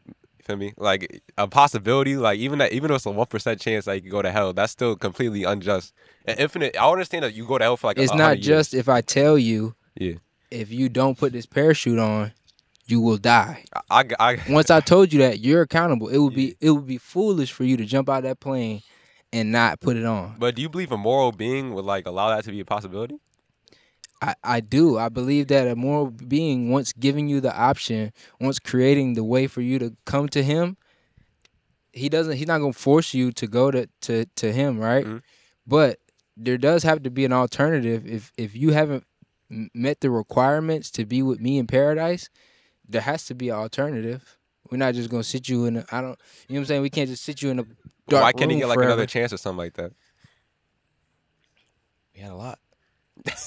Feel me? Like a possibility. Like even that, even though it's a one percent chance that you could go to hell, that's still completely unjust. And infinite. I understand that you go to hell for like. It's not just years. If I tell you. Yeah. If you don't put this parachute on, you will die. I, I, I, Once I told you that, you're accountable. It would yeah. be it would be foolish for you to jump out of that plane and not put it on. But do you believe a moral being would like allow that to be a possibility? I, I do. I believe that a moral being, once giving you the option, once creating the way for you to come to him, he doesn't he's not gonna force you to go to to, to him, right? Mm-hmm. But there does have to be an alternative. If if you haven't met the requirements to be with me in paradise, there has to be an alternative. We're not just gonna sit you in a, I don't you know what I'm saying? We can't just sit you in a dark Why can't room he get like forever. Another chance or something like that? We had a lot.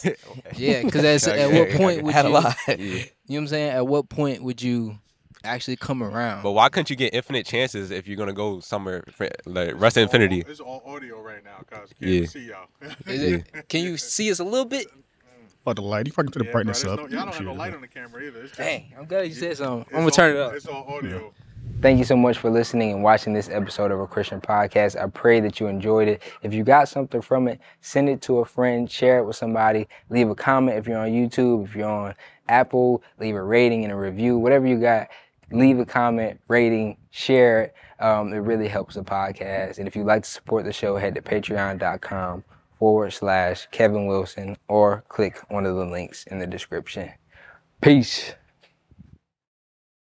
Okay. Yeah, because at, okay. at what point would had you, a lot. Yeah. You know what I'm saying? At what point would you actually come around? But why couldn't you get infinite chances if you're gonna go somewhere for, like rest of infinity? It's all audio right now, cause can yeah. you see y'all? Is it, yeah. Can you see us a little bit? Oh, the light. You fucking put the yeah, brightness bro, up. No, y'all don't have no light on the camera either. Just, dang, I'm glad you said something. I'm going to turn it up. It's all audio. Thank you so much for listening and watching this episode of A Christian Podcast. I pray that you enjoyed it. If you got something from it, send it to a friend, share it with somebody, leave a comment if you're on YouTube, if you're on Apple, leave a rating and a review, whatever you got. Leave a comment, rating, share it. Um, it really helps the podcast. And if you'd like to support the show, head to patreon dot com. forward slash Kevin Wilson or click one of the links in the description. Peace.